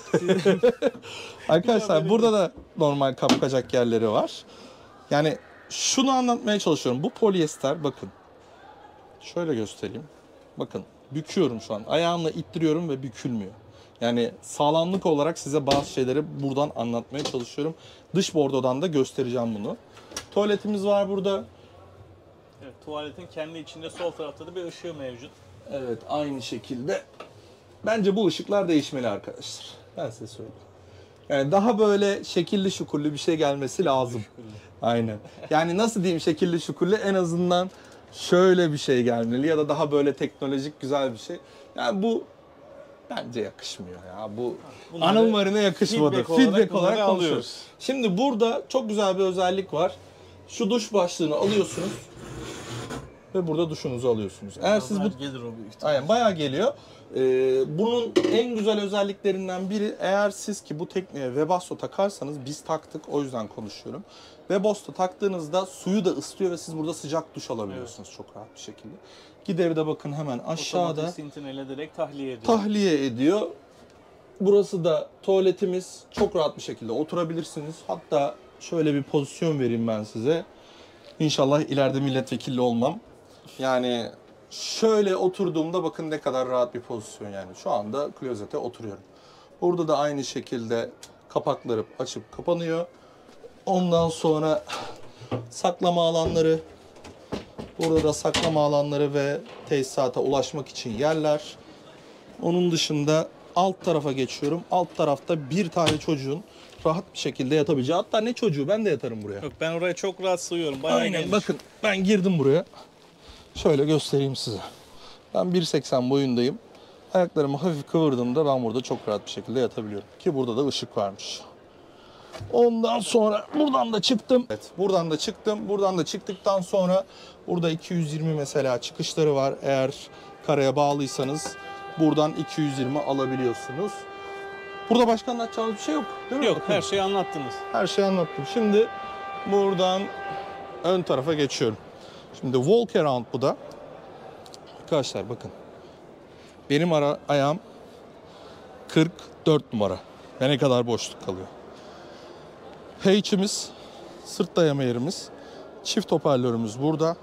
Arkadaşlar burada da normal kapkacak yerleri var. Yani şunu anlatmaya çalışıyorum. Bu polyester, bakın. Şöyle göstereyim. Bakın büküyorum şu an. Ayağımla ittiriyorum ve bükülmüyor. Yani sağlamlık olarak size bazı şeyleri buradan anlatmaya çalışıyorum. Dış bordodan da göstereceğim bunu. Tuvaletimiz var burada. Evet, tuvaletin kendi içinde sol tarafta da bir ışığı mevcut. Evet, aynı şekilde. Bence bu ışıklar değişmeli arkadaşlar. Ben size söyleyeyim. Yani daha böyle şekilli şukullu bir şey gelmesi lazım. Aynen. Yani nasıl diyeyim, şekilli şukullu, en azından şöyle bir şey gelmeli ya da daha böyle teknolojik güzel bir şey. Yani bu bence yakışmıyor ya. Bu Anıl Marine'e yakışmadı. Feedback olarak konuşuyoruz. Şimdi burada çok güzel bir özellik var. Şu duş başlığını alıyorsunuz ve burada duşunuzu alıyorsunuz. Eğer siz bu aynen bayağı geliyor. Bunun en güzel özelliklerinden biri, eğer siz ki bu tekneye Webasto takarsanız, biz taktık o yüzden konuşuyorum. Webasto taktığınızda suyu da ısıtıyor ve siz burada sıcak duş alabiliyorsunuz, evet, çok rahat bir şekilde. Gideri de bakın hemen aşağıda. Otomatik sintineyle direkt tahliye ediyor. Burası da tuvaletimiz. Çok rahat bir şekilde oturabilirsiniz. Hatta şöyle bir pozisyon vereyim ben size. İnşallah ileride milletvekili olmam. Yani şöyle oturduğumda bakın ne kadar rahat bir pozisyon yani. Şu anda klozete oturuyorum. Burada da aynı şekilde kapakları açıp kapanıyor. Ondan sonra saklama alanları. Burada da saklama alanları ve tesisata ulaşmak için yerler. Onun dışında alt tarafa geçiyorum. Alt tarafta bir tane çocuğun rahat bir şekilde yatabileceği. Hatta ne çocuğu, ben de yatarım buraya. Yok, ben oraya çok rahat sığıyorum. Bayağı aynen geniş. Bakın ben girdim buraya. Şöyle göstereyim size. Ben 1.80 boyundayım. Ayaklarımı hafif kıvırdığımda ben burada çok rahat bir şekilde yatabiliyorum. Ki burada da ışık varmış. Ondan sonra buradan da çıktım. Evet, buradan da çıktım. Buradan da çıktıktan sonra burada 220 mesela çıkışları var. Eğer karaya bağlıysanız buradan 220 alabiliyorsunuz. Burada başka anlatacağımız bir şey yok, değil mi? Yok, her şeyi anlattınız. Her şeyi anlattım. Şimdi buradan ön tarafa geçiyorum. Şimdi walk around bu da. Arkadaşlar bakın. Benim ayağım 44 numara. ve ne kadar boşluk kalıyor. H-imiz, sırt dayama yerimiz, çift hoparlörümüz burada.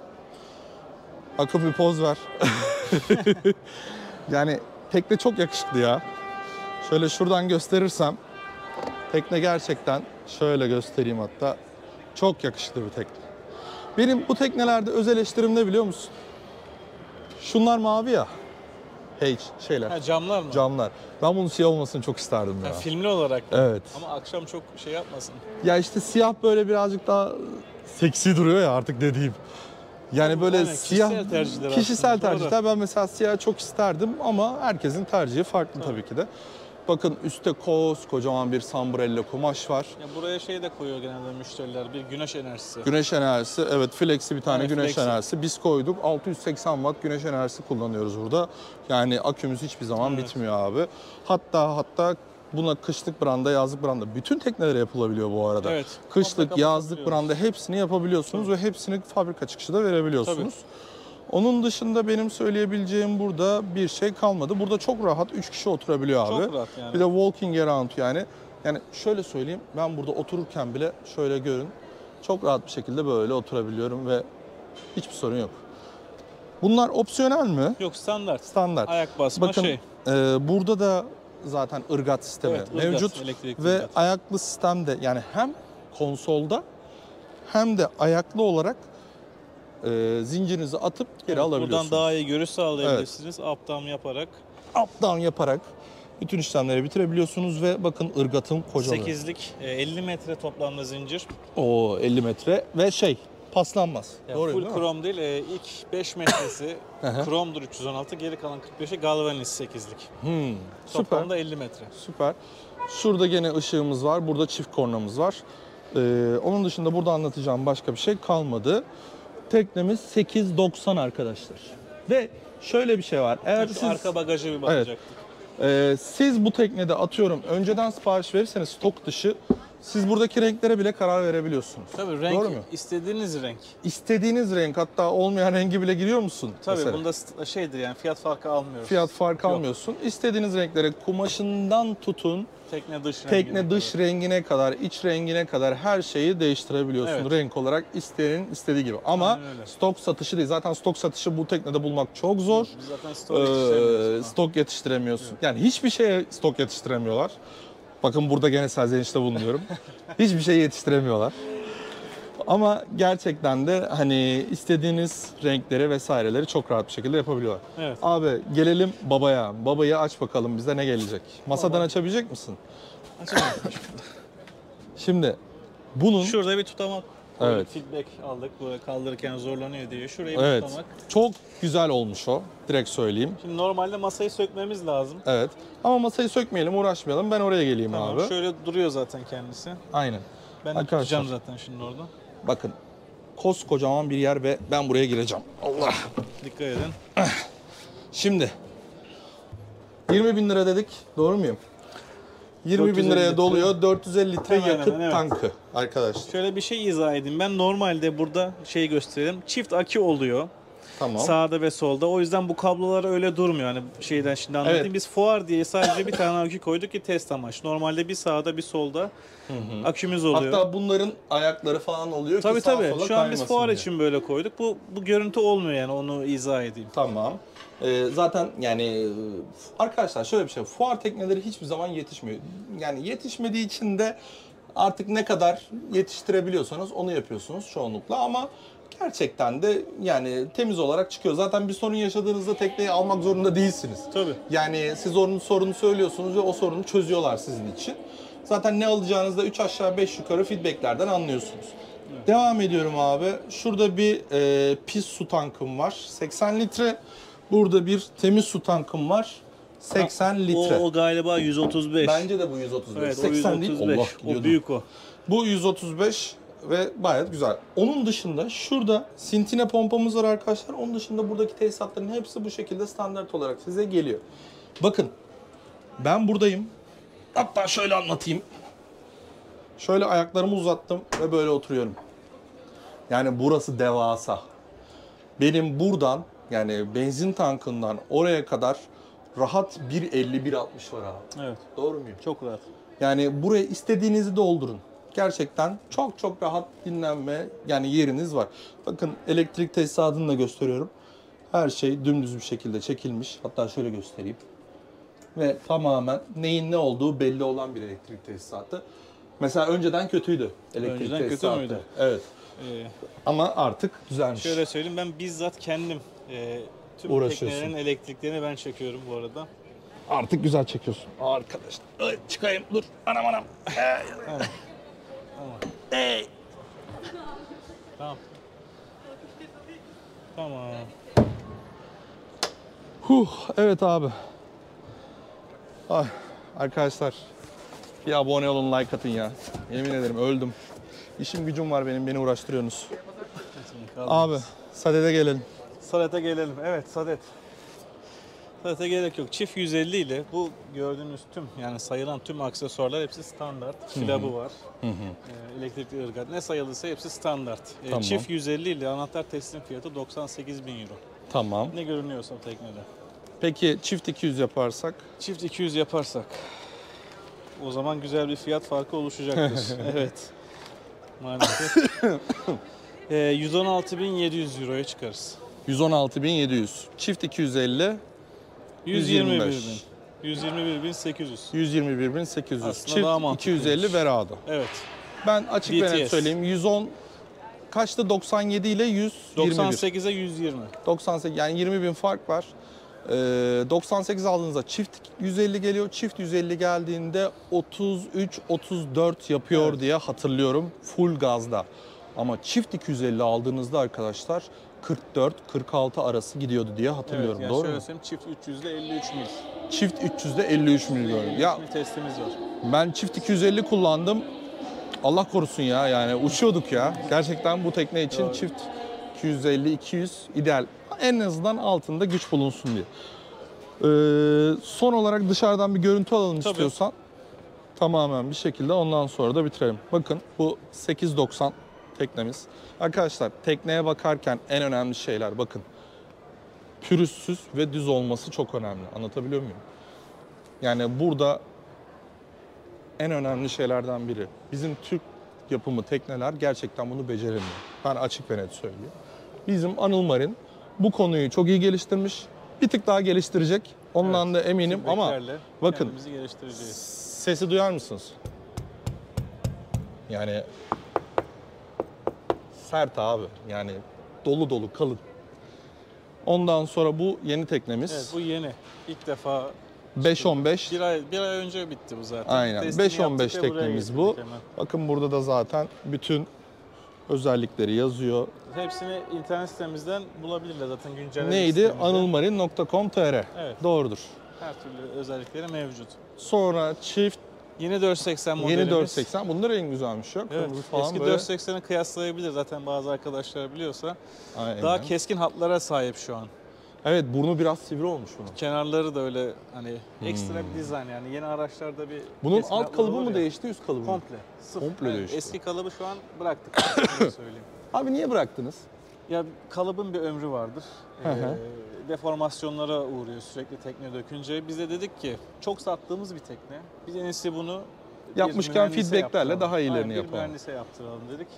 Akın bir poz ver. Yani tekne çok yakışıklı ya. Şöyle şuradan gösterirsem, tekne gerçekten, şöyle göstereyim hatta, çok yakışıklı bir tekne. Benim bu teknelerde öz eleştirim ne biliyor musun? Şunlar mavi ya. Hey şeyler. Ha, camlar mı? Camlar. Ben bunun siyah olmasını çok isterdim ya. Filmli olarak da. Evet. Ama akşam çok şey yapmasın. Ya işte siyah böyle birazcık daha seksi duruyor ya artık dediğim. Yani böyle yani siyah kişisel tercihler. Ben mesela siyah çok isterdim ama herkesin tercihi farklı tabii ki de. Bakın üstte kocaman bir Sunbrella kumaş var. Ya buraya şey de koyuyor genelde müşteriler, bir güneş enerjisi. Güneş enerjisi, evet, Flexi bir tane, yani güneş enerjisi. Biz koyduk, 680 watt güneş enerjisi kullanıyoruz burada. Yani akümüz hiçbir zaman bitmiyor abi. Hatta buna kışlık branda, yazlık branda, bütün teknelere yapılabiliyor bu arada. Evet. Kışlık, yazlık branda hepsini yapabiliyorsunuz ve hepsini fabrika çıkışı da verebiliyorsunuz. Tabii. Onun dışında benim söyleyebileceğim burada bir şey kalmadı. Burada çok rahat 3 kişi oturabiliyor abi. Çok rahat yani. Bir de walking around yani. Yani şöyle söyleyeyim, ben burada otururken bile şöyle görün. Çok rahat bir şekilde böyle oturabiliyorum ve hiçbir sorun yok. Bunlar opsiyonel mi? Yok, standart. Standart. Ayak basma. Bakın, şey. Burada da zaten ırgat sistemi mevcut. Elektrikli ve ırgat. Ayaklı sistemde yani hem konsolda hem de ayaklı olarak zincirinizi atıp geri alabiliyorsunuz. Buradan daha iyi görüş sağlayabilirsiniz. Evet. Up down yaparak bütün işlemleri bitirebiliyorsunuz ve bakın ırgatın kocalı. 8'lik 50 metre toplamda zincir. Oo, 50 metre ve şey, paslanmaz. Yani doğru, full krom değil, ilk 5 metresi kromdur 316, geri kalan 45'i galvaniz 8'lik. Toplamda 50 metre. Süper. Şurada gene ışığımız var, burada çift kornamız var. Onun dışında burada anlatacağım başka bir şey kalmadı. Teknemiz 8.90 arkadaşlar. Ve şöyle bir şey var. Eğer siz arka bagajı bir bakacaktık. Evet, siz bu teknede atıyorum önceden sipariş verirseniz stok dışı siz buradaki renklere bile karar verebiliyorsunuz. Tabii renk, doğru mu? İstediğiniz renk. İstediğiniz renk, hatta olmayan rengi bile giriyor musun? Tabii mesela. Bunda şeydir yani, fiyat farkı almıyoruz. Fiyat farkı almıyorsun. İstediğiniz renklere, kumaşından tutun tekne dış rengine kadar, iç rengine kadar her şeyi değiştirebiliyorsun. Evet. Renk olarak isteyenin istediği gibi. Ama stok satışı değil. Zaten stok satışı bu teknede bulmak çok zor. Zaten stok yetiştiremiyorsun. Stok yetiştiremiyorsun. Evet. Yani hiçbir şeye stok yetiştiremiyorlar. Bakın burada gene serzenişte bulunuyorum. Hiçbir şey yetiştiremiyorlar. Ama gerçekten de hani istediğiniz renkleri vesaireleri çok rahat bir şekilde yapabiliyorlar. Evet. Abi gelelim babaya. Babayı aç bakalım, bize ne gelecek? Masadan açabilecek misin? Açamam. Şimdi bunun... Şurada bir tutamak. Evet. Feedback aldık. Böyle kaldırırken zorlanıyor diye. Şurayı bir tutamak. Çok güzel olmuş o. Direkt söyleyeyim. Şimdi normalde masayı sökmemiz lazım. Evet. Ama masayı sökmeyelim, uğraşmayalım. Ben oraya geleyim abi. Şöyle duruyor zaten kendisi. Aynen. Ben de tutacağım zaten şimdi orada. Bakın, koskocaman bir yer ve ben buraya gireceğim. Allah! Dikkat edin. Şimdi, 20.000 lira dedik, doğru muyum? 20.000 liraya doluyor, 450 litre yakıt tankı arkadaşlar. Şöyle bir şey izah edeyim, ben normalde burada şey göstereyim, çift akü oluyor. Tamam. Sağda ve solda. O yüzden bu kablolar öyle durmuyor. Yani şeyden şimdi anladım. Evet. Biz fuar diye sadece bir tane akü koyduk ki test amaç. Normalde bir sağda bir solda akümüz oluyor. Hatta bunların ayakları falan oluyor ki sağa sola kaymasın. Şu an biz fuar için böyle koyduk. Bu görüntü olmuyor yani, onu izah edeyim. Tamam. Zaten yani arkadaşlar şöyle bir şey. Fuar tekneleri hiçbir zaman yetişmiyor. Yani yetişmediği için de artık ne kadar yetiştirebiliyorsanız onu yapıyorsunuz çoğunlukla ama gerçekten de yani temiz olarak çıkıyor. Zaten bir sorun yaşadığınızda tekneyi almak zorunda değilsiniz. Tabii. Yani siz onun sorunu söylüyorsunuz ve o sorunu çözüyorlar sizin için. Zaten ne alacağınızda 3 aşağı 5 yukarı feedbacklerden anlıyorsunuz. Evet. Devam ediyorum abi. Şurada bir pis su tankım var. 80 litre. Burada bir temiz su tankım var. 80 litre. O galiba 135. Bence de bu 135. Evet, 80 değil. O büyük o. Bu 135. Ve gayet güzel. Onun dışında şurada sintine pompamız var arkadaşlar. Onun dışında buradaki tesisatların hepsi bu şekilde standart olarak size geliyor. Bakın ben buradayım. Hatta şöyle anlatayım. Şöyle ayaklarımı uzattım ve böyle oturuyorum. Yani burası devasa. Benim buradan yani benzin tankından oraya kadar rahat 1.50-1.60 var abi. Evet. Doğru muyum? Çok rahat. Yani buraya istediğinizi doldurun. Gerçekten çok çok rahat dinlenme yani yeriniz var. Bakın elektrik tesisatını da gösteriyorum. Her şey dümdüz bir şekilde çekilmiş. Hatta şöyle göstereyim. Ve tamamen neyin ne olduğu belli olan bir elektrik tesisatı. Mesela önceden kötüydü elektrik önceden tesisatı. Kötü müydü? Evet. Ama artık düzelmiş. Şöyle söyleyeyim, ben bizzat kendim tüm teknelerin elektriklerini ben çekiyorum bu arada. Artık güzel çekiyorsun. Arkadaşlar çıkayım dur. Anam anam. Hey. Tamam. Tamam. Evet abi. Ay, arkadaşlar bir abone olun, like atın ya. Yemin ederim öldüm. İşim gücüm var benim, beni uğraştırıyorsunuz. Abi sadete gelelim. Sadete gelelim. Evet sadet. Sadete gerek yok. Çift 150 ile bu gördüğünüz tüm yani sayılan tüm aksesuarlar hepsi standart. Filabı var. Elektrikli ırgat ne sayılırsa hepsi standart. Tamam. Çift 150 ile anahtar teslim fiyatı 98.000 euro. Tamam. Ne görünüyorsa teknede. Peki çift 200 yaparsak? Çift 200 yaparsak o zaman güzel bir fiyat farkı oluşacaktır. Evet. Maalesef. 116.700 euroya çıkarız. 116.700. Çift 250. 121.000. 121.800. 121.800. Çift 250 berada. Evet. Ben açık ve net söyleyeyim. 110 kaçtı? 97 ile 121. 98'e 120. 98 yani 20.000 fark var. 98 aldığınızda çift 150 geliyor. Çift 150 geldiğinde 33-34 yapıyor, evet, diye hatırlıyorum. Full gazda. Ama çift 250 aldığınızda arkadaşlar 44-46 arası gidiyordu diye hatırlıyorum. Evet, yani doğru mu? Çift 300'de 53 mil. Çift 300'de 53 mil gördüm. Ya testimiz var. Ben çift 250 kullandım. Allah korusun ya, yani uçuyorduk ya. Gerçekten bu tekne için doğru. Çift 250-200 ideal. En azından altında güç bulunsun diye. Son olarak dışarıdan bir görüntü alalım. Tabii. İstiyorsan. Tamamen bir şekilde ondan sonra da bitirelim. Bakın bu 8.90 teknemiz. Arkadaşlar tekneye bakarken en önemli şeyler bakın. Pürüzsüz ve düz olması çok önemli. Anlatabiliyor muyum? Yani burada en önemli şeylerden biri. Bizim Türk yapımı tekneler gerçekten bunu beceremiyor. Ben açık ve net söylüyorum. Bizim Anıl Marine bu konuyu çok iyi geliştirmiş. Bir tık daha geliştirecek. Ondan evet, da eminim ama bakın sesi duyar mısınız? Yani sert abi. Yani dolu dolu kalın. Ondan sonra bu yeni teknemiz. Evet bu yeni. İlk defa 5.15. Bir ay önce bitti bu zaten. Aynen. 5.15 teknemiz bu. Hemen. Bakın burada da zaten bütün özellikleri yazıyor. Hepsini internet sitemizden bulabilirler zaten güncelleme. Neydi? anılmarine.com.tr. Evet. Doğrudur. Her türlü özellikleri mevcut. Sonra çift yeni 4.80 modelimiz. Yeni 4.80. Bunlar en güzelmiş ya. Evet. Eski böyle 4.80'i kıyaslayabilir zaten bazı arkadaşlar biliyorsa. Aynen. Daha keskin hatlara sahip şu an. Evet, burnu biraz sivri olmuş bunun. Kenarları da öyle hani ekstra bir dizayn yani yeni araçlarda bir. Bunun alt kalıbı mı değişti, üst kalıbı mı? Komple. Sıfır. Komple yani değişti. Eski kalıbı şu an bıraktık. Söyleyeyim. Abi niye bıraktınız? Ya kalıbın bir ömrü vardır. Deformasyonlara uğruyor sürekli tekne dökünce. Biz de dedik ki çok sattığımız bir tekne. Biz en iyisi bunu yapmışken feedbacklerle daha iyilerini yapalım. Bir mühendise yaptıralım dedik.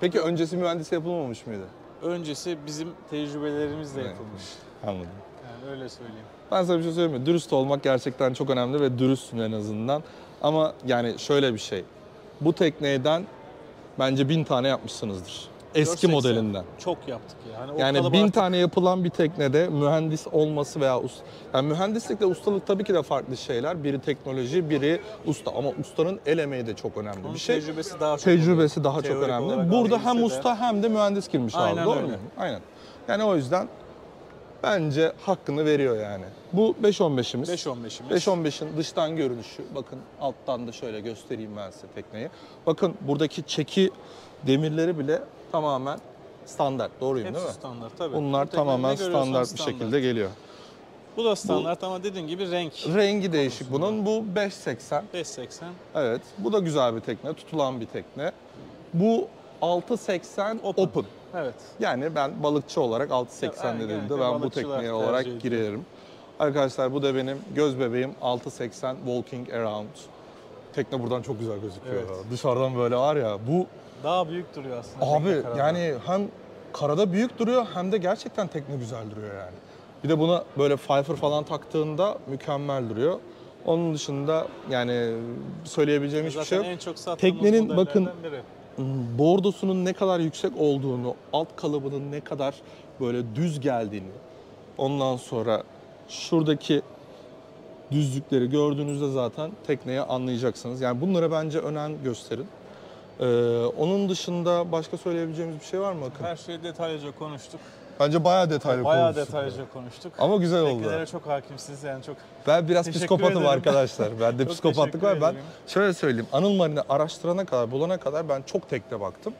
Peki öncesi mühendise yapılmamış mıydı? Öncesi bizim tecrübelerimizle yapılmış. Anladım. Yani öyle söyleyeyim. Ben sana bir şey söyleyeyim mi? Dürüst olmak gerçekten çok önemli ve dürüstsün en azından. Ama yani şöyle bir şey. Bu tekneden bence 1000 tane yapmışsınızdır. Eski modelinden. Çok yaptık yani. Yani 1000 tane yapılan bir teknede mühendis olması veya yani mühendislikle ustalık tabii ki de farklı şeyler. Biri teknoloji, biri usta. Ama ustanın el emeği de çok önemli bir şey. Tecrübesi daha çok. Tecrübesi daha çok önemli. Burada hem usta hem de mühendis girmiş abi. Aynen öyle. Aynen. Yani o yüzden bence hakkını veriyor yani. Bu 5.15'imiz. 5.15'in dıştan görünüşü. Bakın alttan da şöyle göstereyim ben size tekneyi. Bakın buradaki çeki demirleri bile tamamen standart. Doğruyum hepsi değil mi? Hepsi standart tabii. Bunlar tamamen standart bir şekilde geliyor. Bu da standart ama dediğim gibi renk. Rengi değişik bunun. Bu 5.80. 5.80. Evet. Bu da güzel bir tekne. Tutulan bir tekne. Bu 6.80 open. Evet. Yani ben balıkçı olarak 6.80 dediğimde ben bu tekneye olarak girerim. Arkadaşlar bu da benim göz bebeğim 6.80 Walking Around. tekne buradan çok güzel gözüküyor. Evet. Dışarıdan böyle var ya bu... Daha büyük duruyor aslında. Abi yani hem karada büyük duruyor hem de gerçekten tekne güzel duruyor yani. Bir de buna böyle Pfeiffer falan taktığında mükemmel duruyor. Onun dışında yani söyleyebileceğim hiçbir şey yok. En çok sattığımız teknenin bakın bordosunun ne kadar yüksek olduğunu, alt kalıbının ne kadar böyle düz geldiğini, ondan sonra şuradaki düzlükleri gördüğünüzde zaten tekneyi anlayacaksınız. Yani bunlara bence önem gösterin. Onun dışında başka söyleyebileceğimiz bir şey var mı Akın? Her şeyi detaylıca konuştuk. Bence bayağı detaylı konuştuk. Ama güzel oldu. Teknelere çok hakimsiniz yani çok. Ben biraz psikopatım arkadaşlar. Ben de psikopatlık var. Ben şöyle söyleyeyim. Anıl Marine araştırana kadar, bulana kadar ben çok tekne baktım.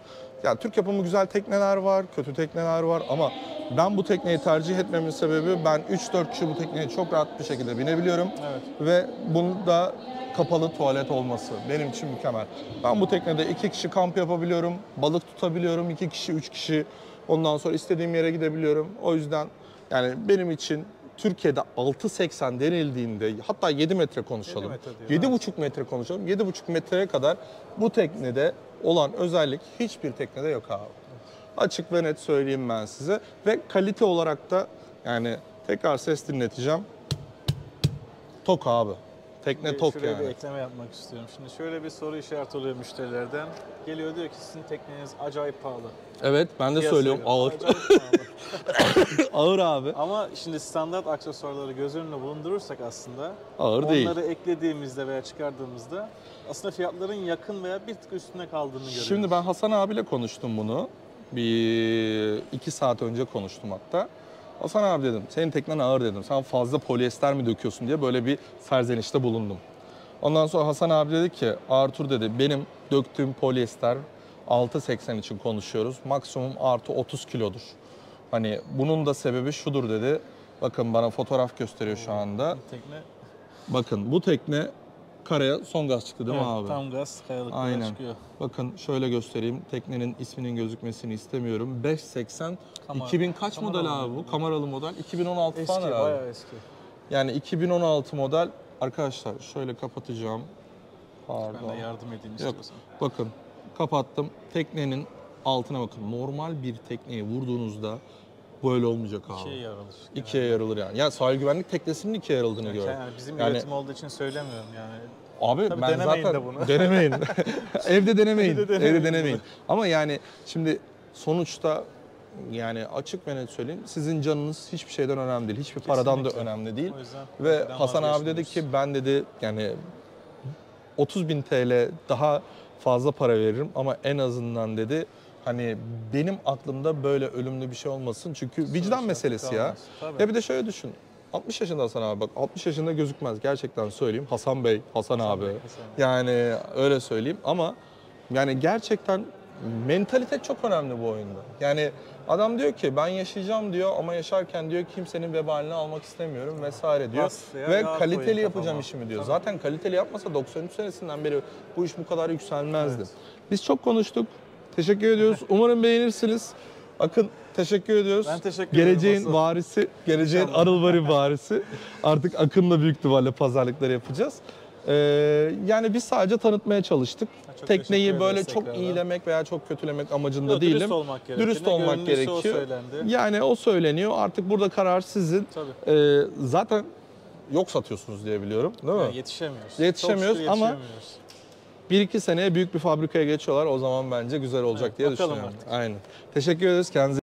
Yani Türk yapımı güzel tekneler var, kötü tekneler var ama ben bu tekneyi tercih etmemin sebebi ben 3-4 kişi bu tekneye çok rahat bir şekilde binebiliyorum. Evet. Ve bunda kapalı tuvalet olması benim için mükemmel. Ben bu teknede 2 kişi kamp yapabiliyorum, balık tutabiliyorum, 2 kişi, 3 kişi. Ondan sonra istediğim yere gidebiliyorum. O yüzden yani benim için Türkiye'de 6.80 denildiğinde hatta 7 metre konuşalım. 7.5 metre konuşalım. 7.5 metreye kadar bu teknede olan özellik hiçbir teknede yok abi. Açık ve net söyleyeyim ben size. Ve kalite olarak da yani tekrar ses dinleteceğim. Tok abi. Tekne tok yani. Şuraya bir ekleme yapmak istiyorum. Şimdi şöyle bir soru işareti oluyor müşterilerden. Geliyor diyor ki sizin tekneniz acayip pahalı. Evet ben de söylüyorum ağır. Ağır abi. Ama şimdi standart aksesuarları göz önüne bulundurursak aslında ağır onları değil. Onları eklediğimizde veya çıkardığımızda aslında fiyatların yakın veya bir tık üstüne kaldığını görüyoruz. Şimdi ben Hasan abiyle konuştum bunu. Bir 2 saat önce konuştum hatta. Hasan abi dedim, senin teknen ağır dedim. Sen fazla polyester mi döküyorsun diye böyle bir serzenişte bulundum. Ondan sonra Hasan abi dedi ki, Artur dedi benim döktüğüm polyester 6.80 için konuşuyoruz. Maksimum artı 30 kilodur. Hani bunun da sebebi şudur dedi. Bakın bana fotoğraf gösteriyor şu anda. Bakın bu tekne karaya son gaz çıktı değil mi abi? Tam gaz kayalıklara çıkıyor. Bakın şöyle göstereyim. Teknenin isminin gözükmesini istemiyorum. 5.80 2000 kaç model abi bu? Kameralı model. 2016 falan herhalde. Eski bayağı eski. Yani 2016 model. Arkadaşlar şöyle kapatacağım. Pardon. Ben de yardım edeyim istiyorsan. Bakın kapattım. Teknenin altına bakın. Normal bir tekneyi vurduğunuzda böyle olmayacak abi. İkiye yarılır. İkiye yarılır yani. Ya sahil güvenlik teknesinin ikiye yarıldığını gördüm. Yani bizim üretim olduğu için söylemiyorum yani. Abi tabii ben zaten de bunu. Denemeyin. Evde denemeyin. Evde denemeyin. Ama yani şimdi sonuçta yani açık ve net söyleyeyim sizin canınız hiçbir şeyden önemli değil. Hiçbir paradan da önemli değil. Ve Hasan abi dedi ki ben dedi yani 30.000 TL daha fazla para veririm ama en azından dedi hani benim aklımda böyle ölümlü bir şey olmasın çünkü sonuçta vicdan meselesi ya. Ya bir de şöyle düşün. 60 yaşında Hasan abi bak 60 yaşında gözükmez gerçekten söyleyeyim. Hasan Bey, Hasan abi. Yani öyle söyleyeyim ama yani gerçekten mentalite çok önemli bu oyunda. Yani adam diyor ki ben yaşayacağım diyor ama yaşarken diyor kimsenin vebalini almak istemiyorum vesaire diyor. Ve kaliteli yapacağım işimi diyor. Tamam. Zaten kaliteli yapmasa 93 senesinden beri bu iş bu kadar yükselmezdi. Evet. Biz çok konuştuk. Teşekkür ediyoruz. Umarım beğenirsiniz. Akın teşekkür ediyoruz. Ben teşekkür ederim. Geleceğin varisi, geleceğin Anıl Marine varisi. Artık Akın'la büyük ihtimalle pazarlıkları yapacağız. Yani biz sadece tanıtmaya çalıştık. Tekneyi böyle çok iyilemek veya çok kötülemek amacında değilim. Dürüst olmak gerekiyor. Yani o söyleniyor. Artık burada karar sizin. Zaten yok satıyorsunuz diye biliyorum. Değil mi? Yani yetişemiyoruz. Ama 1-2 seneye büyük bir fabrikaya geçiyorlar. O zaman bence güzel olacak diye düşünüyorum. Bakalım artık. Aynen. Teşekkür ederiz. Kendinize